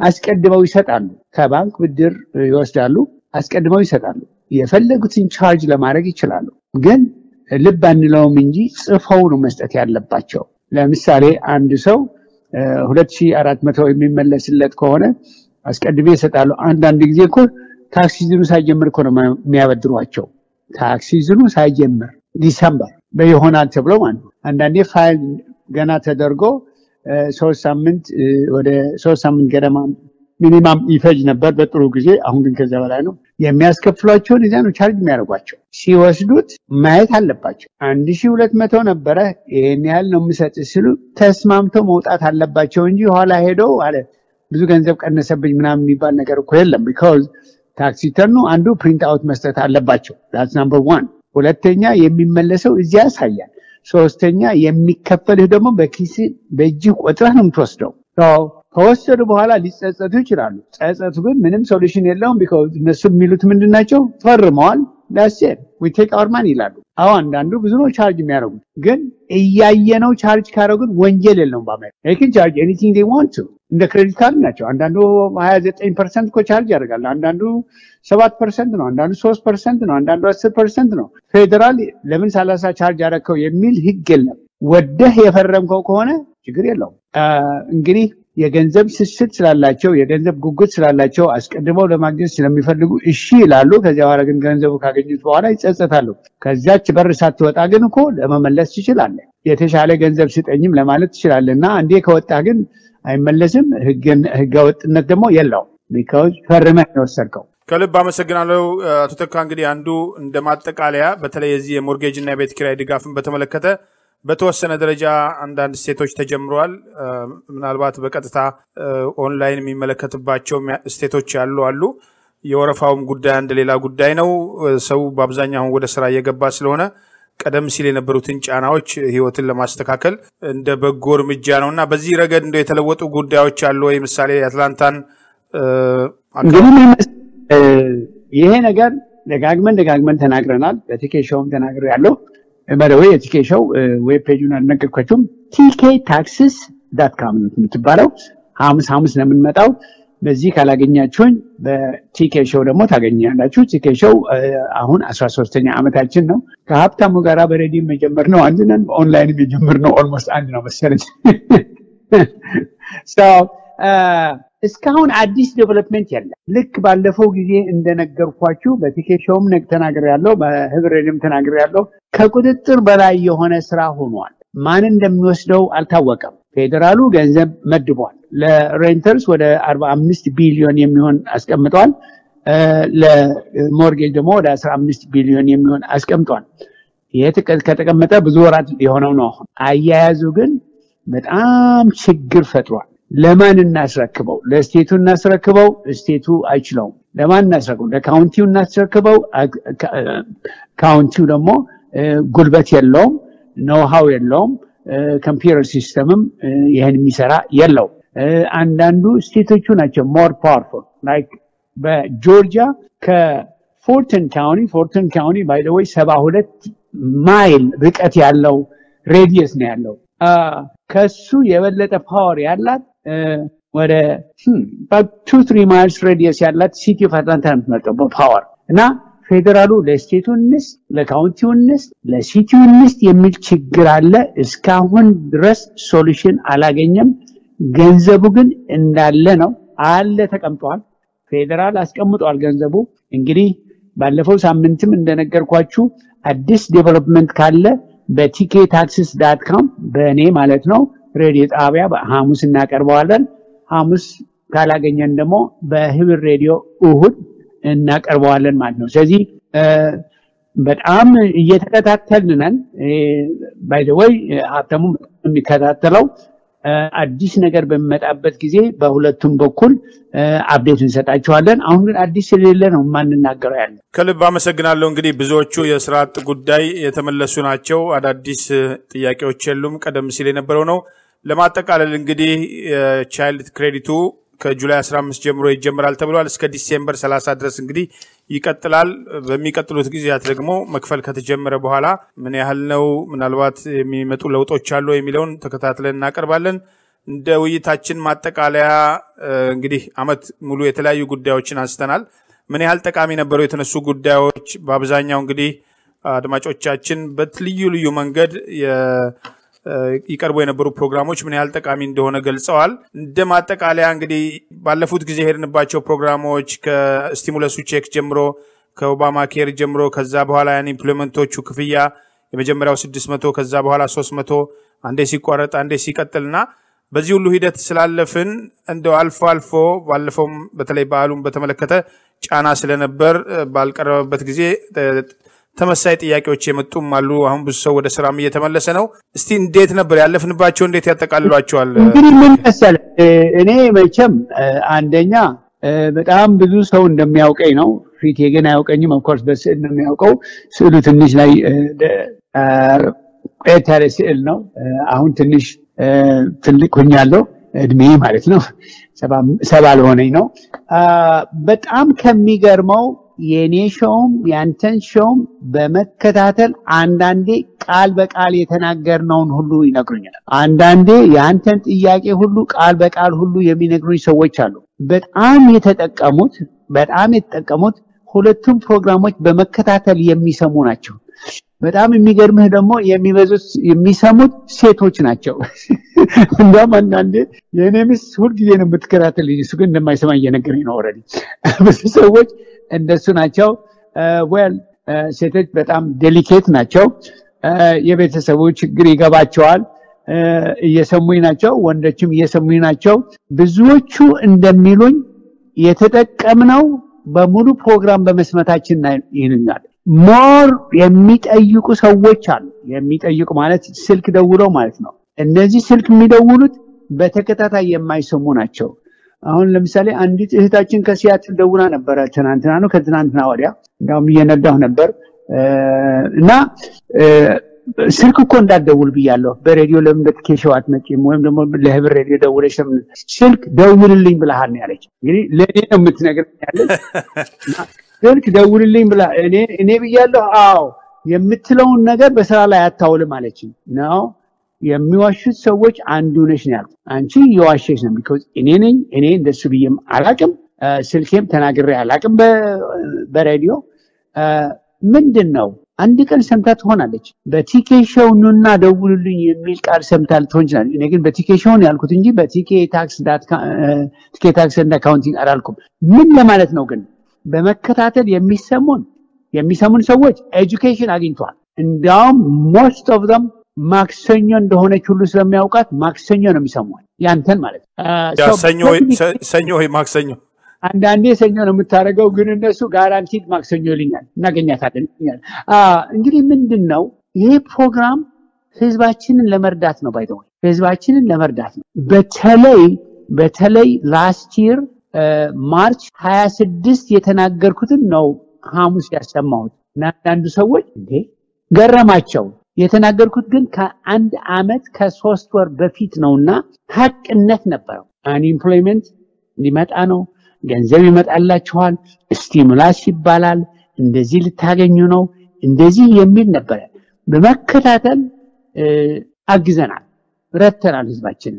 አስቀድመው ይሰጣሉ ከባንክ ብድር ይወስዳሉ አስቀድመው ይሰጣሉ የፈለጉትን ቻርጅ ለማድረግ ይችላል ግን ልብ አንለውም እንጂ ጽፈው ነው መስጠት ያለባቸው ለምሳሌ አንድ ሰው 2400 የሚመለስለት ከሆነ አስቀድመው ይሰጣሉ አንዳንድ ጊዜ እኮ ታክስ ሲዝኑ ሳይጀምር እኮ ነው የሚያበድሯቸው ታክስ ሲዝኑ ሳይጀምር ዲሴምበር በየሆናል ተብሎ ማለት አንዳንዴ ፋይል ገና ተደርጎ 3 ሳምንት ወደ 3 ሳምንት ገደማ ሚኒማም ኢፈጅ ነበር በጥሩ ጊዜ አሁን ግን ከዛ በላይ ነው የሚያስከፍሏቸው ዲዛይኑ ቻርጅ የሚያደርጓቸው ሲወስዱት ማየት አለባቸው 1200 ነበር ይሄን ያህል ነው የሚሰጥ ሲሉ ተስማምተው መውጣት አለባቸው እንጂ ኋላ ሄዶ አለ ብዙ ገንዘብ ቀነሰብኝ ምናምን የሚባል ነገር እኮ የለም because ታክስ ሲተኑ አንዱ print out መስጠት አለባቸው that's number 1 ሁለተኛ የሚመለሰው እዚያ ያሳያል ሶስተኛ የሚከፈልህ ደግሞ በኪስ በእጅ ቆጥረህ ነው የምትወስደው ከወሰዱ በኋላ ሊጸጸቱ ይችላሉ ጸጸቱ ግን ምንም ሶሉሽን የለውም because እነሱ የሚሉት ምንድነው ፈርመዋል that's it we take our money ይላሉ አዎ አንዳንዱ ብዙ ነው ቻርጅ የሚያደርጉት ግን እያየነው ቻርጅ ካደረጉት ወንጀል የለውም ባማይ they can charge anything they want to እንደ ክሬዲት ካርድ ናቸው አንዳንዱ 29% ኮ ቻርጅ ያደርጋል አንዳንዱ 7% ነው አንዳንዱ 3% ነው አንዳንዱ 10% ነው ፌደራል ለምን 30 ቻርጅ ያደረከው የሚል ህግ የለም ወደህ የፈረምከው ከሆነ ችግር የለውም እንግዲህ የገንዘብ ስስት ስላላቸው የገንዘብ ጉጉት ስላላቸው አስቀድመው ለማግኘት ስለሚፈልጉ እሺ ይላሉ ከዛ በኋላ ግን ገንዘቡ ካገኙት በኋላ ይጸጸታሉ ከዛች በር ሳትወጣ ግን እኮ ለመመለስ ይችላል የተሻለ ገንዘብ ሲጠኝም ለማለት ይችላልና አንዴ ከወጣ ግን አይመለስም ህገወጥነት ደግሞ የለው because ፈርመን ወሰርከው ከልብ አመሰግናለሁ አቶ ተካ እንግዲህ አንዱ እንደማጠቃለያ በተለይ የዚህ የሞርጌጅ እና የቤት ኪራይ ድጋፍን በተመለከተ በተወሰነ ደረጃ አንዳንድ ስቴቶች ተጀምሯል ምናልባት በቀጥታ ኦንላይን የሚመለከትባቸው ስቴቶች ያሉ አሉ የወረፋውም ጉዳይ አንድ ሌላ ጉዳይ ነው ሰው በአብዛኛው ወደ ስራ የገባ ስለሆነ ቀደም ሲል የነበሩትን ጫናዎች ህይወትን ለማስተካከል እንደ በጎር ምጃ ነውና በዚህ ረገድ እንደ የተለወጡ ጉዳዮች አሉ ለምሳሌ አትላንታን ይሄ ነገር ደጋግመን ተናግረናል በቲኬሾም ተናግሩ ያለው በደው የቲኬሾው ዌብ ፔጁን አነገርኳችሁም ticketaxes.com እንትባለው 55 ለምን መጣው በዚህ ካላገኛችሁኝ በቲኬሾው ደግሞ ታገኛላችሁ ቲኬሾው አሁን 13ኛ አመታችን ነው ከሀብታሙ ጋራ በሬዲዮ መጀመር ነው አንድነን ኦንላይን መጀመር ነው almost አንድ ነው መሰለኝ እስካሁን አዲስ ዴቨሎፕመንት ያለ ልክ ባለፈው ጊዜ እንደነገርኳችሁ በቲኬሾም ተናግር ያለው በህብረንም ተናግር ያለው ከቁጥጥር በላይ የሆነ ስራ ሆኗል ማን እንደሚወስደው አልታወቀም ፌደራሉ ገንዘብ መድቧል ለሬንተርስ ወደ 45 ቢሊዮን የሚሆን አስቀምጧል ለሞርጌጅ ደግሞ ወደ 15 ቢሊዮን የሚሆን አስቀምጧል ከተቀመጠ ብዙ ወራት የሆነው ነው አያያዙ ግን በጣም ችግር ፈጥሯል ለማን እናስረክበው ለስቴቱ እናስረክበው ስቴቱ አይችልም ለማን እናስረክበው ለካውንቲው እናስረክበው ካውንቲው ደግሞ ጉልበት የለውም ኖሃው የለውም ኮምፒውተር ሲስተምም ይሄን የሚሰራ የለው አንዳንዱ ስቴቶቹ ናቸው more powerful like በጆርጂያ ከፎርተን ካውንቲ by the way 72 mile rikat yallo radius ne yallo kasu yebeleta power yallat wede 2-3 miles radius yallat city fatan tamtmeta power na ፌደራሉ ለስቴቱንስ ለካውንቲውንስ ለሲቲውንስ የሚል ችግር አለ እስካሁን ድረስ ሶሉሽን አላገኘም ገንዘቡ ግን እንዳለ ነው አለ ተቀምጧል ፌደራል አስቀምጧል ገንዘቡ እንግዲህ ባለፈው ሳምንትም እንደነገርኳችሁ አዲስ ዴቨሎፕመንት ካለ በticketaxes.com በእኔ ማለት ነው ሬዲዮ ጣቢያ በሐሙስ እናቀርበዋለን ሐሙስ ካላገኘን ደግሞ በሂበር ሬዲዮ እሁድ እናቀርበዋለን ማለት ነው ስለዚህ በጣም እየተከታተልነን by the way አተሙ የሚከታተለው አዲስ ነገር በመጣበት ጊዜ በሁለቱም በኩል አፕዴት እንሰጣቸዋለን አሁን ግን አዲስ ስለሌለ ነው ማንናገረው ያለው ከልብ አመሰግናለሁ እንግዲህ ብዙዎቹ የስራጥ ጉዳይ የተመለሱ ናቸው አዳዲስ ጥያቄዎች የሉም ቀደም ሲል የነበረው ነው ለማጠቃለል እንግዲህ ቻይልድ ክሬዲቱ ከጁላይ 15 ጀምሮ ይጀምራል ተብሏል እስከ ዲሴምበር 30 ድረስ እንግዲህ ይቀጥላል በሚቀጥሉት ጊዜያት ደግሞ መክፈል ከተጀመረ በኋላ ምን ያህል ነው ምናልባት የሚመጡ ለውጦች አሉ የሚለውን ተከታትለን እናቀርባለን እንደ ውይይታችን ማጠቃለያ እንግዲህ አመት ሙሉ የተለያዩ ጉዳዮችን አንስተናል ምን ያህል ጠቃሚ ነበሩ የተነሱ ጉዳዮች በአብዛኛው እንግዲህ አድማጮቻችን በትልዩ መንገድ ይቀርቡ የነበሩ ፕሮግራሞች ምን ያህል ጠቃሚ እንደሆነ ገልጸዋል እንደማጠቃለያ እንግዲህ ባለፉት ጊዜ ሄድንባቸው ፕሮግራሞች ከስቲሙለሱ ቼክ ጀምሮ ከኦባማ ኬር ጀምሮ ከዛ በኋላ ያን ኢምፕሊመንቶቹ ክፍያ የመጀመሪያው 600 ከዛ በኋላ 300 አንዴ ሲቋረጥ አንዴ ሲቀጥልና በዚህ ሁሉ ሂደት ስላለፈን እንደው አልፎ አልፎ ባለፈው በተለይ ባሉን በተመለከተ ጫና ስለነበር ባልቀረበበት ጊዜ ተመሳሳይ ጥያቄዎች የመጡም አሉ አሁን ብዙ ሰው ወደ ስራም እየተመለሰ ነው እስቲ እንዴት ነበር ያለፍንባቸው እንዴት ያጠቃልሏቸዋል እንግዲህ ምን መሰለ እኔ መቼም አንደኛ በጣም ብዙ ሰው እንደሚያውቀኝ ነው ፍቴ ግን አያውቀኝም of course በስዕል እንደሚያውቀው ስዕሉ ትንሽ ላይ ኤታሪ ስዕል ነው አሁን ትንሽ ትልቅ ሆኛለሁ እድሜ ማለት ነው 70 ሆነኝ ነው በጣም ከሚገርመው የኔ ሾም ያንተን ሾም በመከታተል አንዳንዴ ቃል በቃል የተናገርነውን ሁሉ ይነግሩኛል አንዳንዴ ያንተን ጥያቄ ሁሉ ቃል በቃል ሁሉ የሚነግሩኝ ሰዎች አሉ በጣም የተጠቀሙት ሁለቱም ፕሮግራሞች በመከታተል የሚሰሙ ናቸው በጣም የሚገርምህ ደግሞ የሚበዙት የሚሰሙት ሴቶች ናቸው እንደውም አንዳንዴ የኔ ሚስት ሁልጊዜ ነው የምትከታተልኝ እሱ ግን እንደማይሰማኝ እየነገረኝ ነው ኦሬዲ ብዙ ሰዎች እንደሱ ናቸው ሴቶች በጣም ዴሊኬት ናቸው የቤተሰቡ ችግር ይገባቸዋል እየሰሙኝ ናቸው ወንዶችም እየሰሙኝ ናቸው ብዙዎቹ እንደሚሉኝ የተጠቀምነው በሙሉ ፕሮግራም በመስማታችን ይንኛል ሞር የሚጠይቁ ሰዎች አሉ የሚጠይቁ ማለት ስልክ ደውለው ማለት ነው እነዚህ ስልክ የሚደውሉት በተከታታይ የማይሰሙ ናቸው አሁን ለምሳሌ አንዲት እህታችን ከሲያትል ደውላ ነበር ትናንትና ነው ከትናንትና ወዲያ እንዳውም እየነዳሁ ነበር እና ስልክ እኮ እንዳደውል ብያለሁ በሬዲዮ ለምን በትኬሽው አትመጪም ወይም ደግሞ ለሂበር ሬዲዮ ደውለሽ ስልክ ደውልልኝ ብለሃል ነው ያለች እንግዲህ ለኔ ነው የምትነግረኝ ያለች ስልክ ደውልልኝ ብላ እኔ ብያለሁ አዎ የምትለውን ነገር በስራ ላይ አታውል ማለች ነው የሚዋሹት ሰዎች አንዱ ነሽ ያልኩ አንቺ የዋሸሽ ነው because እኔ እንደሱ ብዬም አላቅም ስልኬም ተናግሬ አላቅም በሬዲዮ ምንድነው አንድ ቀን ሰምታ ትሆናለች በቲኬ ሾው ኑና ደውሉልኝ የሚል ቃል ሰምታ ልትሆንልኝ እኔ ግን በቲኬ ሾው ነው ያልኩት እንጂ በticketaxes.accounting አላልኩም ምን ለማለት ነው ግን በመከታተል የሚሰሙን ሰዎች ኤጁኬሽን አግኝቷል እንዳውም most of them ማክሰኞ እንደሆነች ሁሉ ስለሚያውቃት ማክሰኞ ነው የሚሰማው ያንተን ማለት ነው ሰኞ ወይ ማክሰኞ አንዳንዴ ሰኞ ነው የምታረገው ግን እነሱ ጋራንቲድ ማክሰኞ ይልኛል እናገኛታለን እንግዲህ ምንድነው ይሄ ፕሮግራም ህዝባችንን ለመርዳት ነው ባይደው ህዝባችንን ለመርዳት ነው በተለይ ላስት ይር ማርች 26 የተናገርኩትን ነው ሐሙስ ያሰማሁት እና አንዳንዱ ሰዎች እንዴ ገረማቸው የተናገርኩት ግን ከአንድ አመት ከ3 ወር በፊት ነውና ሐቅነት ነበረው አንኢምፕሎይመንት ሊመጣ ነው ገንዘብ ይመጣላችኋል ስቲሙላስ ይባላል እንደዚህ ልታገኙ ነው እንደዚህ የሚል ነበር በመከታተል አግዘናል ረተናል ህዝባችን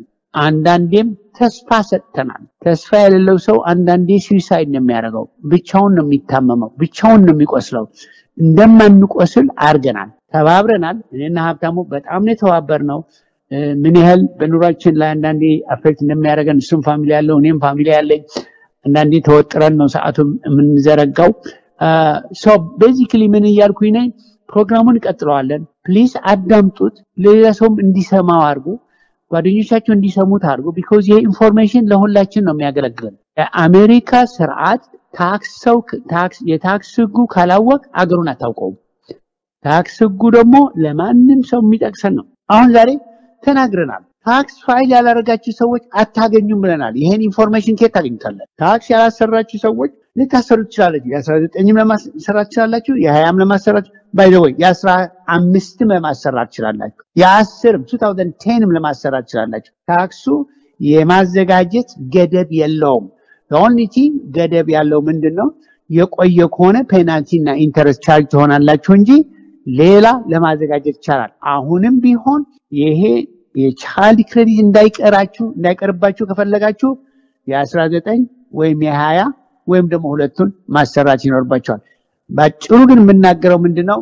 አንዳንዴም ተስፋ ሰጥተናል ተስፋ ያለው ሰው አንዳንዴ suicide ነው የሚያደርገው ብቻውን ነው የሚታመመው ብቻውን ነው የሚቆስለው እንደማንቆስል አርገናል ተባብረናል እኔና ሀብታሙ በጣም ነው ተባበርነው ምን ይሄል በኑራችን ላይ አንዳንዴ affect እንደሚያደርገን እሱም ፋሚሊ ያለው እኔም ፋሚሊ ያለኝ አንዳንዴ ተወጥረን ነው ሰዓቱም ምንዘረጋው so basically ምን ይያልኩኝ ነኝ ፕሮግራሙን ቀጥለዋለን ፕሊዝ አዳምጡት ለሌላውም እንዲሰማው አርጉ ጓደኞቻችሁ እንዲሰሙት አርጉ because ይሄ ኢንፎርሜሽን ለሁላችን ነው የሚያገለግለን አሜሪካ ስርዓት ታክስ የታክስ ጉ ካላወቅ አገሩን አታውቀው ታክስ ጉ ደግሞ ለማንም ሰው የሚጠቅሰን ነው አሁን ዛሬ ተናግረናል ታክስ ፋይል ያላረጋችሁ ሰዎች አታገኙም ብለናል ይሄን ኢንፎርሜሽን ከየት አግኝታለ ታክስ ያላሰራችሁ ሰዎች ለታሰሩ ይችላል የ19 ለማሰራት ይችላልላችሁ የ20 ለማሰራት by the way የ15 ለማሰራት ይችላልላችሁ የ10 2010 ለማሰራት ይችላልላችሁ ታክሱ የማዘጋጀት ገደብ የለውም ኦንሊ ገደብ ያለው ምንድነው የቆየ ከሆነ ፔናልቲ እና ኢንተረስት ቻርጅ ትሆናላችሁ እንጂ ሌላ ለማዘጋጀት ይችላል አሁንም ቢሆን ይሄ የቻይልድ ክሬዲት እንዳይቀርባችሁ ከፈለጋችሁ የ19 ወይም የ20 ወይም ደግሞ ሁለቱን ማሰራት ይኖርባችኋል ባጭሩ ግን ምናገረው ምንድነው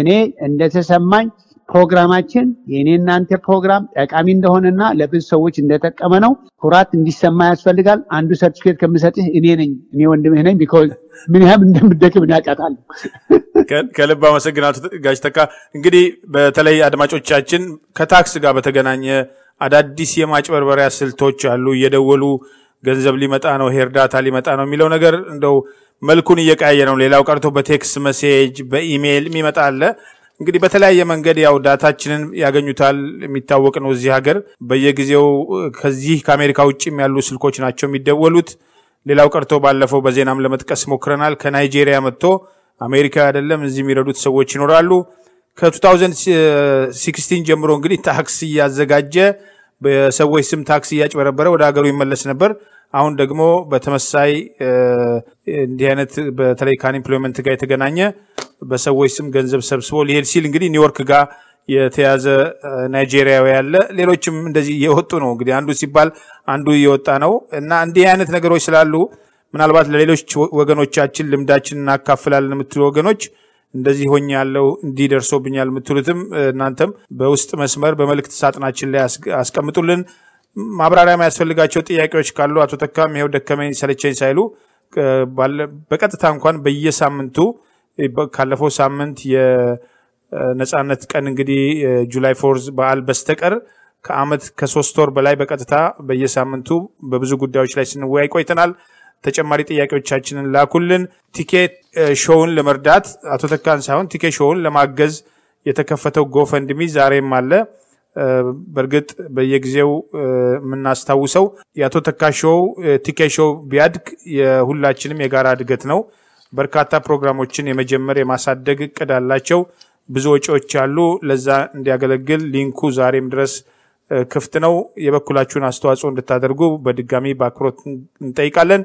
እኔ እንደተሰማኝ ፕሮግራማችን የኔና አንተ ፕሮግራም ጠቃሚ እንደሆነና ለብዙ ሰዎች እንደተጠቀመ ነው ኩራት እንዲሰማ ያስፈልጋል አንዱ ሰርቲፊኬት ከምሰጥህ እኔ ወንድምህ ነኝ because ምን ያህል እንደምደክም ያቃታል ከልባ መሰግናችሁ ጋሽ ተካ እንግዲህ በተለይ አድማጮቻችን ከታክስ ጋር በተገናኘ አዳዲስ የማጭበርበሪያ ስልቶች አሉ የደወሉ ገንዘብ ሊመጣ ነው ሄርዳታ ሊመጣ ነው የሚለው ነገር እንደው መልኩን እየቀያየ ነው ሌላው ቀርቶ በቴክስት ሜሴጅ በኢሜል የሚመጣ አለ እንግዲህ በተለያየ መንገድ ያው ዳታችንን ያገኙታል የሚታወቅ ነው እዚህ ሀገር በየጊዜው ከዚህ ከአሜሪካ ውጪም ያሉ ስልኮች ናቸው የሚደወሉት ሌላው ቀርቶ ባለፈው በዜናም ለመጥቀስ ሞክረናል ከናይጄሪያ መጥቶ አሜሪካ አይደለም እዚህ የሚረዱት ሰዎች ይኖራሉ ከ2016 ጀምሮ እንግዲህ ታክስ ያዘጋጀ በሰዎች ስም ታክስ ያጭበረበረ ወደ ሀገሩ ይመለስ ነበር አሁን ደግሞ በተመሳሳይ እንዲያነት በተለይ ካን ኢምፕሎይመንት ጋር የተገናኘ በሰዎች ስም ገንዘብ ሰብስቦ ሊሄድ ሲል እንግዲህ ኒውዮርክ ጋር የተያዘ ናይጄሪያው ያለ ሌሎችም እንደዚህ የወጡ ነው እንግዲህ አንዱ ሲባል አንዱ የወጣ ነው እና እንዲያነት ነገሮች ስላሉ ምናልባት ለሌሎች ወገኖቻችን ልምዳችንን አካፍላለን ምትሉ ወገኖች እንደዚህ ሆኛለው እንዲደርሶብኛል ምትሉትም እናንተም በውስጥ መስመር በመልእክት ሳጥናችን ላይ አስቀምጡልን ማብራሪያ ማያስፈልጋቸው ጥያቄዎች ካሉ አቶ ተካም ይሄው ደከመኝ ሰለቸኝ ሳይሉ በቀጥታ እንኳን በየሳምንቱ ካለፈው ሳምንት የነጻነት ቀን እንግዲህ ጁላይ 4 በዓል በስተቀር ከአመት ከ3 ወር በላይ በቀጥታ በየሳምንቱ በብዙ ጉዳዮች ላይ ስንወያይ ቆይተናል ተጨማሪ ጥያቄዎቻችንን ላኩልን ቲኬት ሾውን ለመርዳት አቶ ተካን ሳይሆን ቲኬት ሾውን ለማገዝ የተከፈተው ጎፈንድሚ ዛሬም አለ በርግጥ በየጊዜው ምናስተዋውሰው ያቶ ተካ ሾው ቲኬት ሾው ቢያድግ የሁላችንም የጋራ አድገት ነው በርካታ ፕሮግራሞችን የመጀመር የማሳደግ ቀዳላቸው ብዙ ወጪዎች አሉ ለዛ እንዲያገለግል ሊንኩ ዛሬም ድረስ ክፍት ነው የበኩላችሁን አስተዋጽኦ እንድታደርጉ በድጋሚ ባክሮት እንጠይቃለን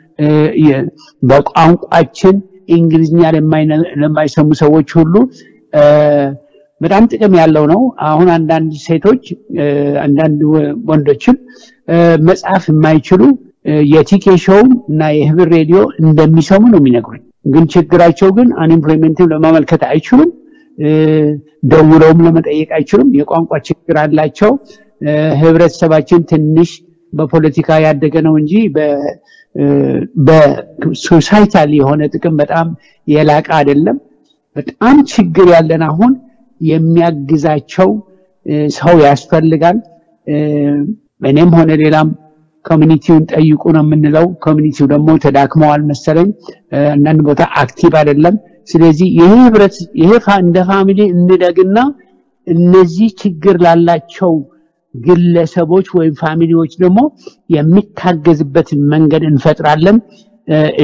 በቋንቋችን እንግሊዝኛ ለማይሰሙ ሰዎች ሁሉ በጣም ጥቅም ያለው ነው አሁን አንዳንድ ሴቶች አንዳንድ ወንዶችም መጻፍ የማይችሉ የቲኬ ሾው እና የሂበር ሬዲዮ እንደሚሰሙ ነው የሚነግሩኝ ግን ችግራቸው ግን አንኢምፕሎይመንት ለማመልከት አይችሉም ደውለውም ለመጠየቅ አይችሉም የቋንቋ ችግር አላቸው ህብረተሰባችን ትንሽ በፖለቲካ ያደገ ነው እንጂ በሶሳይታሊ ሆነ ጥቅም በጣም የላቀ አይደለም በጣም ችግር ያለን አሁን የሚያግዛቸው ሰው ያስፈልጋል እኔም ሆነ ሌላም ኮሚኒቲውን ጠይቁ ነው የምንለው ኮሚኒቲው ደግሞ ተዳክመዋል መሰለኝ እናንተ ቦታ አክቲቭ አይደለም ስለዚህ ይሄ ህብረት ይሄ እንደ ፋሚሊ እንደደግና እነዚህ ችግር ላላቸው ግለሰቦች ወይም ፋሚሊዎች ደግሞ የሚታገዝበትን መንገድ እንፈጥራለን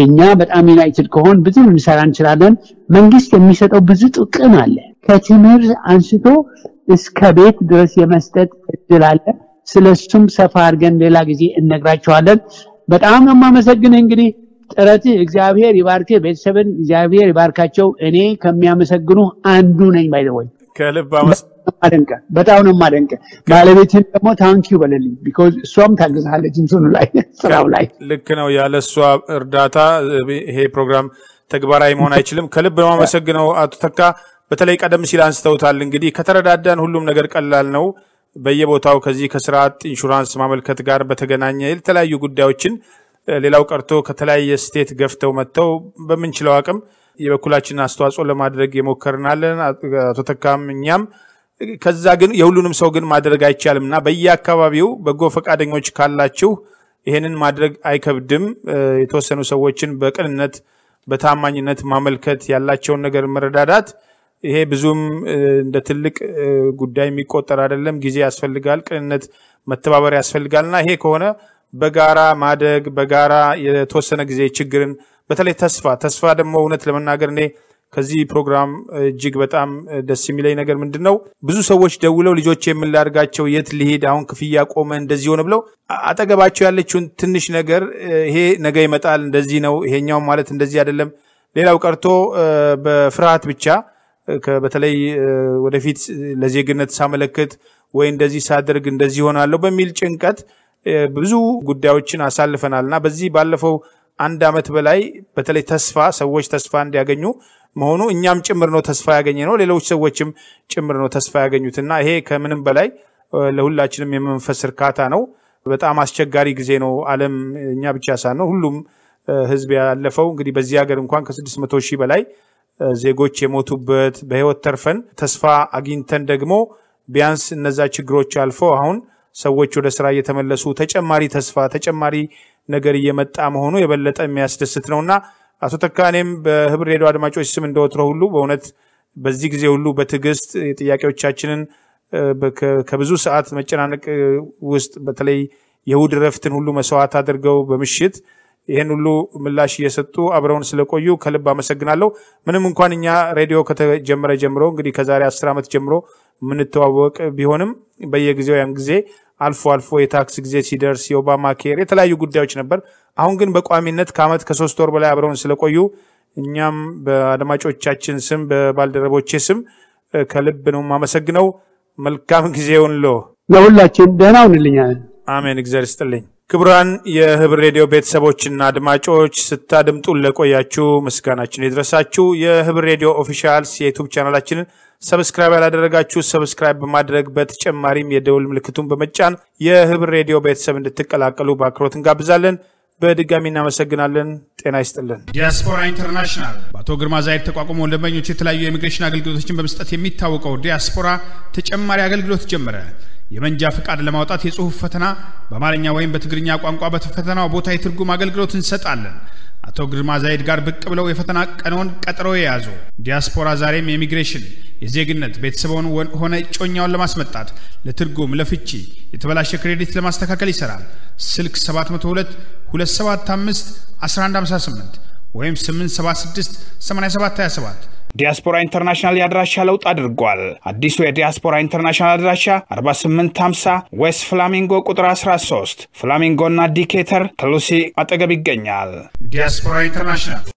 እኛ በጣም ዩናይትድ ከሆን ብዙ እንሰራን እንችላለን መንግስት የሚሰጠው ብዙ ጥቅም አለ ከትምር አንስቶ እስከ ቤት ድረስ የመስጠት እድል አለ ስለሱም ሰፋ አድርገን ሌላ ጊዜ እንነግራችኋለን በጣም አመሰግናለሁ እንግዲህ ጥረት እግዚአብሔር ይባርክ ቤተሰብን እግዚአብሔር ይባርካቸው እኔ ከሚያመሰግኑ አንዱ ነኝ ባይደወይ ከልብ አመሰግናለሁ በጣም ነው ማደንቀ ማለቤትን ደግሞ ታንኪዩ በለልኝ because ሷም ታግዛለች እንሱን ላይ ስራው ላይ ልክ ነው ያለሷ እርዳታ ይሄ ፕሮግራም ተግባራዊ መሆን አይችልም ከልብ ነው ማመሰግነው አቶ ተካ በተለይ ቀደም ሲል አንስተውታል እንግዲህ ከተረዳዳን ሁሉም ነገር ቀላል ነው በየቦታው ከዚህ ከስራት ኢንሹራንስ ማመልከት ጋር በተገናኘ የተለያዩ ጉዳዮችን ሌላው ቀርቶ ከተለያየ ስቴት ገፍተው መተው በመንችለው አቅም የበኩላችን አስተዋጽኦ ለማድረግ የሞከርናለን አቶ ተካምኛም ከዛ ግን የሁሉንም ሰው ግን ማድረግ አይቻልምና በየአካባቢው በጎ ፈቃደኞች ካላችሁ ይሄንን ማድረግ አይከብድም የተወሰኑ ሰዎችን በቅንነት በታማኝነት ማመልከት ያላችሁ ነገር መረዳዳት ይሄ ብዙም እንደ ትልቅ ጉዳይ የሚቆጠር አይደለም ጊዜ ያስፈልጋል ቅንነት መተባበር ያስፈልጋልና ይሄ ከሆነ በጋራ ማደግ በጋራ የተወሰነ ጊዜ ችግርን በተለይ ተስፋ ደግሞ እውነት ለመናገር እኔ ከዚህ ፕሮግራም እጅግ በጣም ደስ የሚለኝ ነገር ምንድነው ብዙ ሰዎች ደውለው ልጆች የምላርጋቸው የት ሊሄድ አሁን ክፍያ ቆመ እንደዚህ ሆነ ብለው አጠገባቸው ያለችውን ትንሽ ነገር ይሄ ነገ ይመጣል እንደዚህ ነው ይሄኛው ማለት እንደዚህ አይደለም ሌላው ቀርቶ በፍርሃት ብቻ በተለይ ወደፊት ለዜግነት ሳመለከት ወይ እንደዚህ ሳደርግ እንደዚህ ሆነአለው በሚል ጭንቀት ብዙ ጉዳዮችን አሳልፈናልና በዚህ ባለፈው አንድ አመት በላይ በተለይ ተስፋ ሰዎች ተስፋ እንዲያገኙ መሆኑ እኛም ጭምር ነው ተስፋ ያገኘነው ሌሎች ሰዎችም ጭምር ነው ተስፋ ያገኙትና ይሄ ከምንም በላይ ለሁላችንም የመንፈስ ርካታ ነው በጣም አስቸጋሪ ጊዜ ነው ዓለም እኛ ብቻ ሳይሆን ሁሉም ህዝብ ያለፈው እንግዲህ በዚህ ሀገር እንኳን ከ600,000 በላይ ዜጎች የሞቱበት በህይወት ተርፈን ተስፋ አግኝተን ደግሞ ቢያንስ እነዛ ችግሮች አልፎ አሁን ሰዎች ወደ ስራ እየተመለሱ ተጨማሪ ተስፋ ተጨማሪ ነገር እየመጣ መሆኑ የበለጠ የሚያስደስት ነውና አቶ ተካኔም በህብር ሬዲዮ አድማጮች ስም እንደወትሮ ሁሉ በእውነት በዚህ ጊዜ ሁሉ በትግስት ጥያቄዎቻችንን ከብዙ ሰዓት መጨናነቅ ውስጥ በተለይ የሁድ ረፍትን ሁሉ መስዋዕት አድርገው በመሽት ይሄን ሁሉ ምላሽ እየሰጡ አብረውን ስለቆዩ ከልብ አመሰግናለሁ ምንም እንኳን እኛ ሬዲዮ ከተጀመረ ጀምሮ እንግዲህ ከዛሬ 10 አመት ጀምሮ ምን ተዋወቅ ቢሆንም በየጊዜው ያን ጊዜ አልፎ የታክስ ጊዜ ሲደርስ ዮባማ ኬር የተለያዩ ጉዳዮች ነበር አሁን ግን በቋሚነት ካመት ከ3 ወር በላይ አብረውን ስለቆዩ እኛም በአድማጮቻችን ስም በባልደረቦቼ ስም ከልብ ነው ማመሰግነው መልካም ጊዜውን ለሁላችን ደህናውንልኛ አሜን እግዚአብሔር ይስጥልኝ ክብራን የህብር ሬዲዮ ቤተሰቦችና አድማጮች ስታደምጡን ለቆያችሁ መስጋናችን ይድረሳችሁ የህብር ሬዲዮ ኦፊሻል የዩቲዩብ ቻናላችንን ሰብስክራይብ ያላደረጋችሁ ሰብስክራይብ በማድረግ በተጨማሪም የደውል ምልክቱን በመጫን የህብር ሬዲዮ ቤተሰብ እንድትቀላቀሉ በአክብሮት እንጋብዛለን በድጋሚና መሰግናለን ጤና ይስጥልን ዲያስፖራ ኢንተርናሽናል አቶ ግርማ ዛይድ ተቋቁሞ ለመኞች የተለያየ ኢሚግሬሽን አገልግሎቶችን በመስጠት የሚታወቀው ዲያስፖራ ተጨማሪ አገልግሎት ጀመረ የመንጃ ፍቃድ ለማውጣት የጽሁፍ ፈተና በአማርኛ ወይም በትግርኛ ቋንቋ በተፈተናው ቦታ የትርጉም አገልግሎት እንሰጣለን አቶ ግርማ ዛይድ ጋር ብቅ ብለው የፈተና ቀኖን ቀጥሮ ያያዙ ዲያስፖራ ዛሬም ኢሚግሬሽን የዜግነት ቤተሰቦን ሆነ ጮኛውን ለማስመጣት ለትርጉም ለፍቺ የተበላሸ ክሬዲት ለማስተካከል ይሰራል ስልክ 702 275 1158 ወይም 876 8727 ዲያስፖራ ኢንተርናሽናል ያድራሻ ለውጥ አድርጓል አዲሱ የዲያስፖራ ኢንተርናሽናል አድራሻ 4850 ዌስት ፍላሚንጎ ቁጥር 13 ፍላሚንጎና ዲኬተር ተሉሲ አጠገብ ይገኛል ዲያስፖራ ኢንተርናሽናል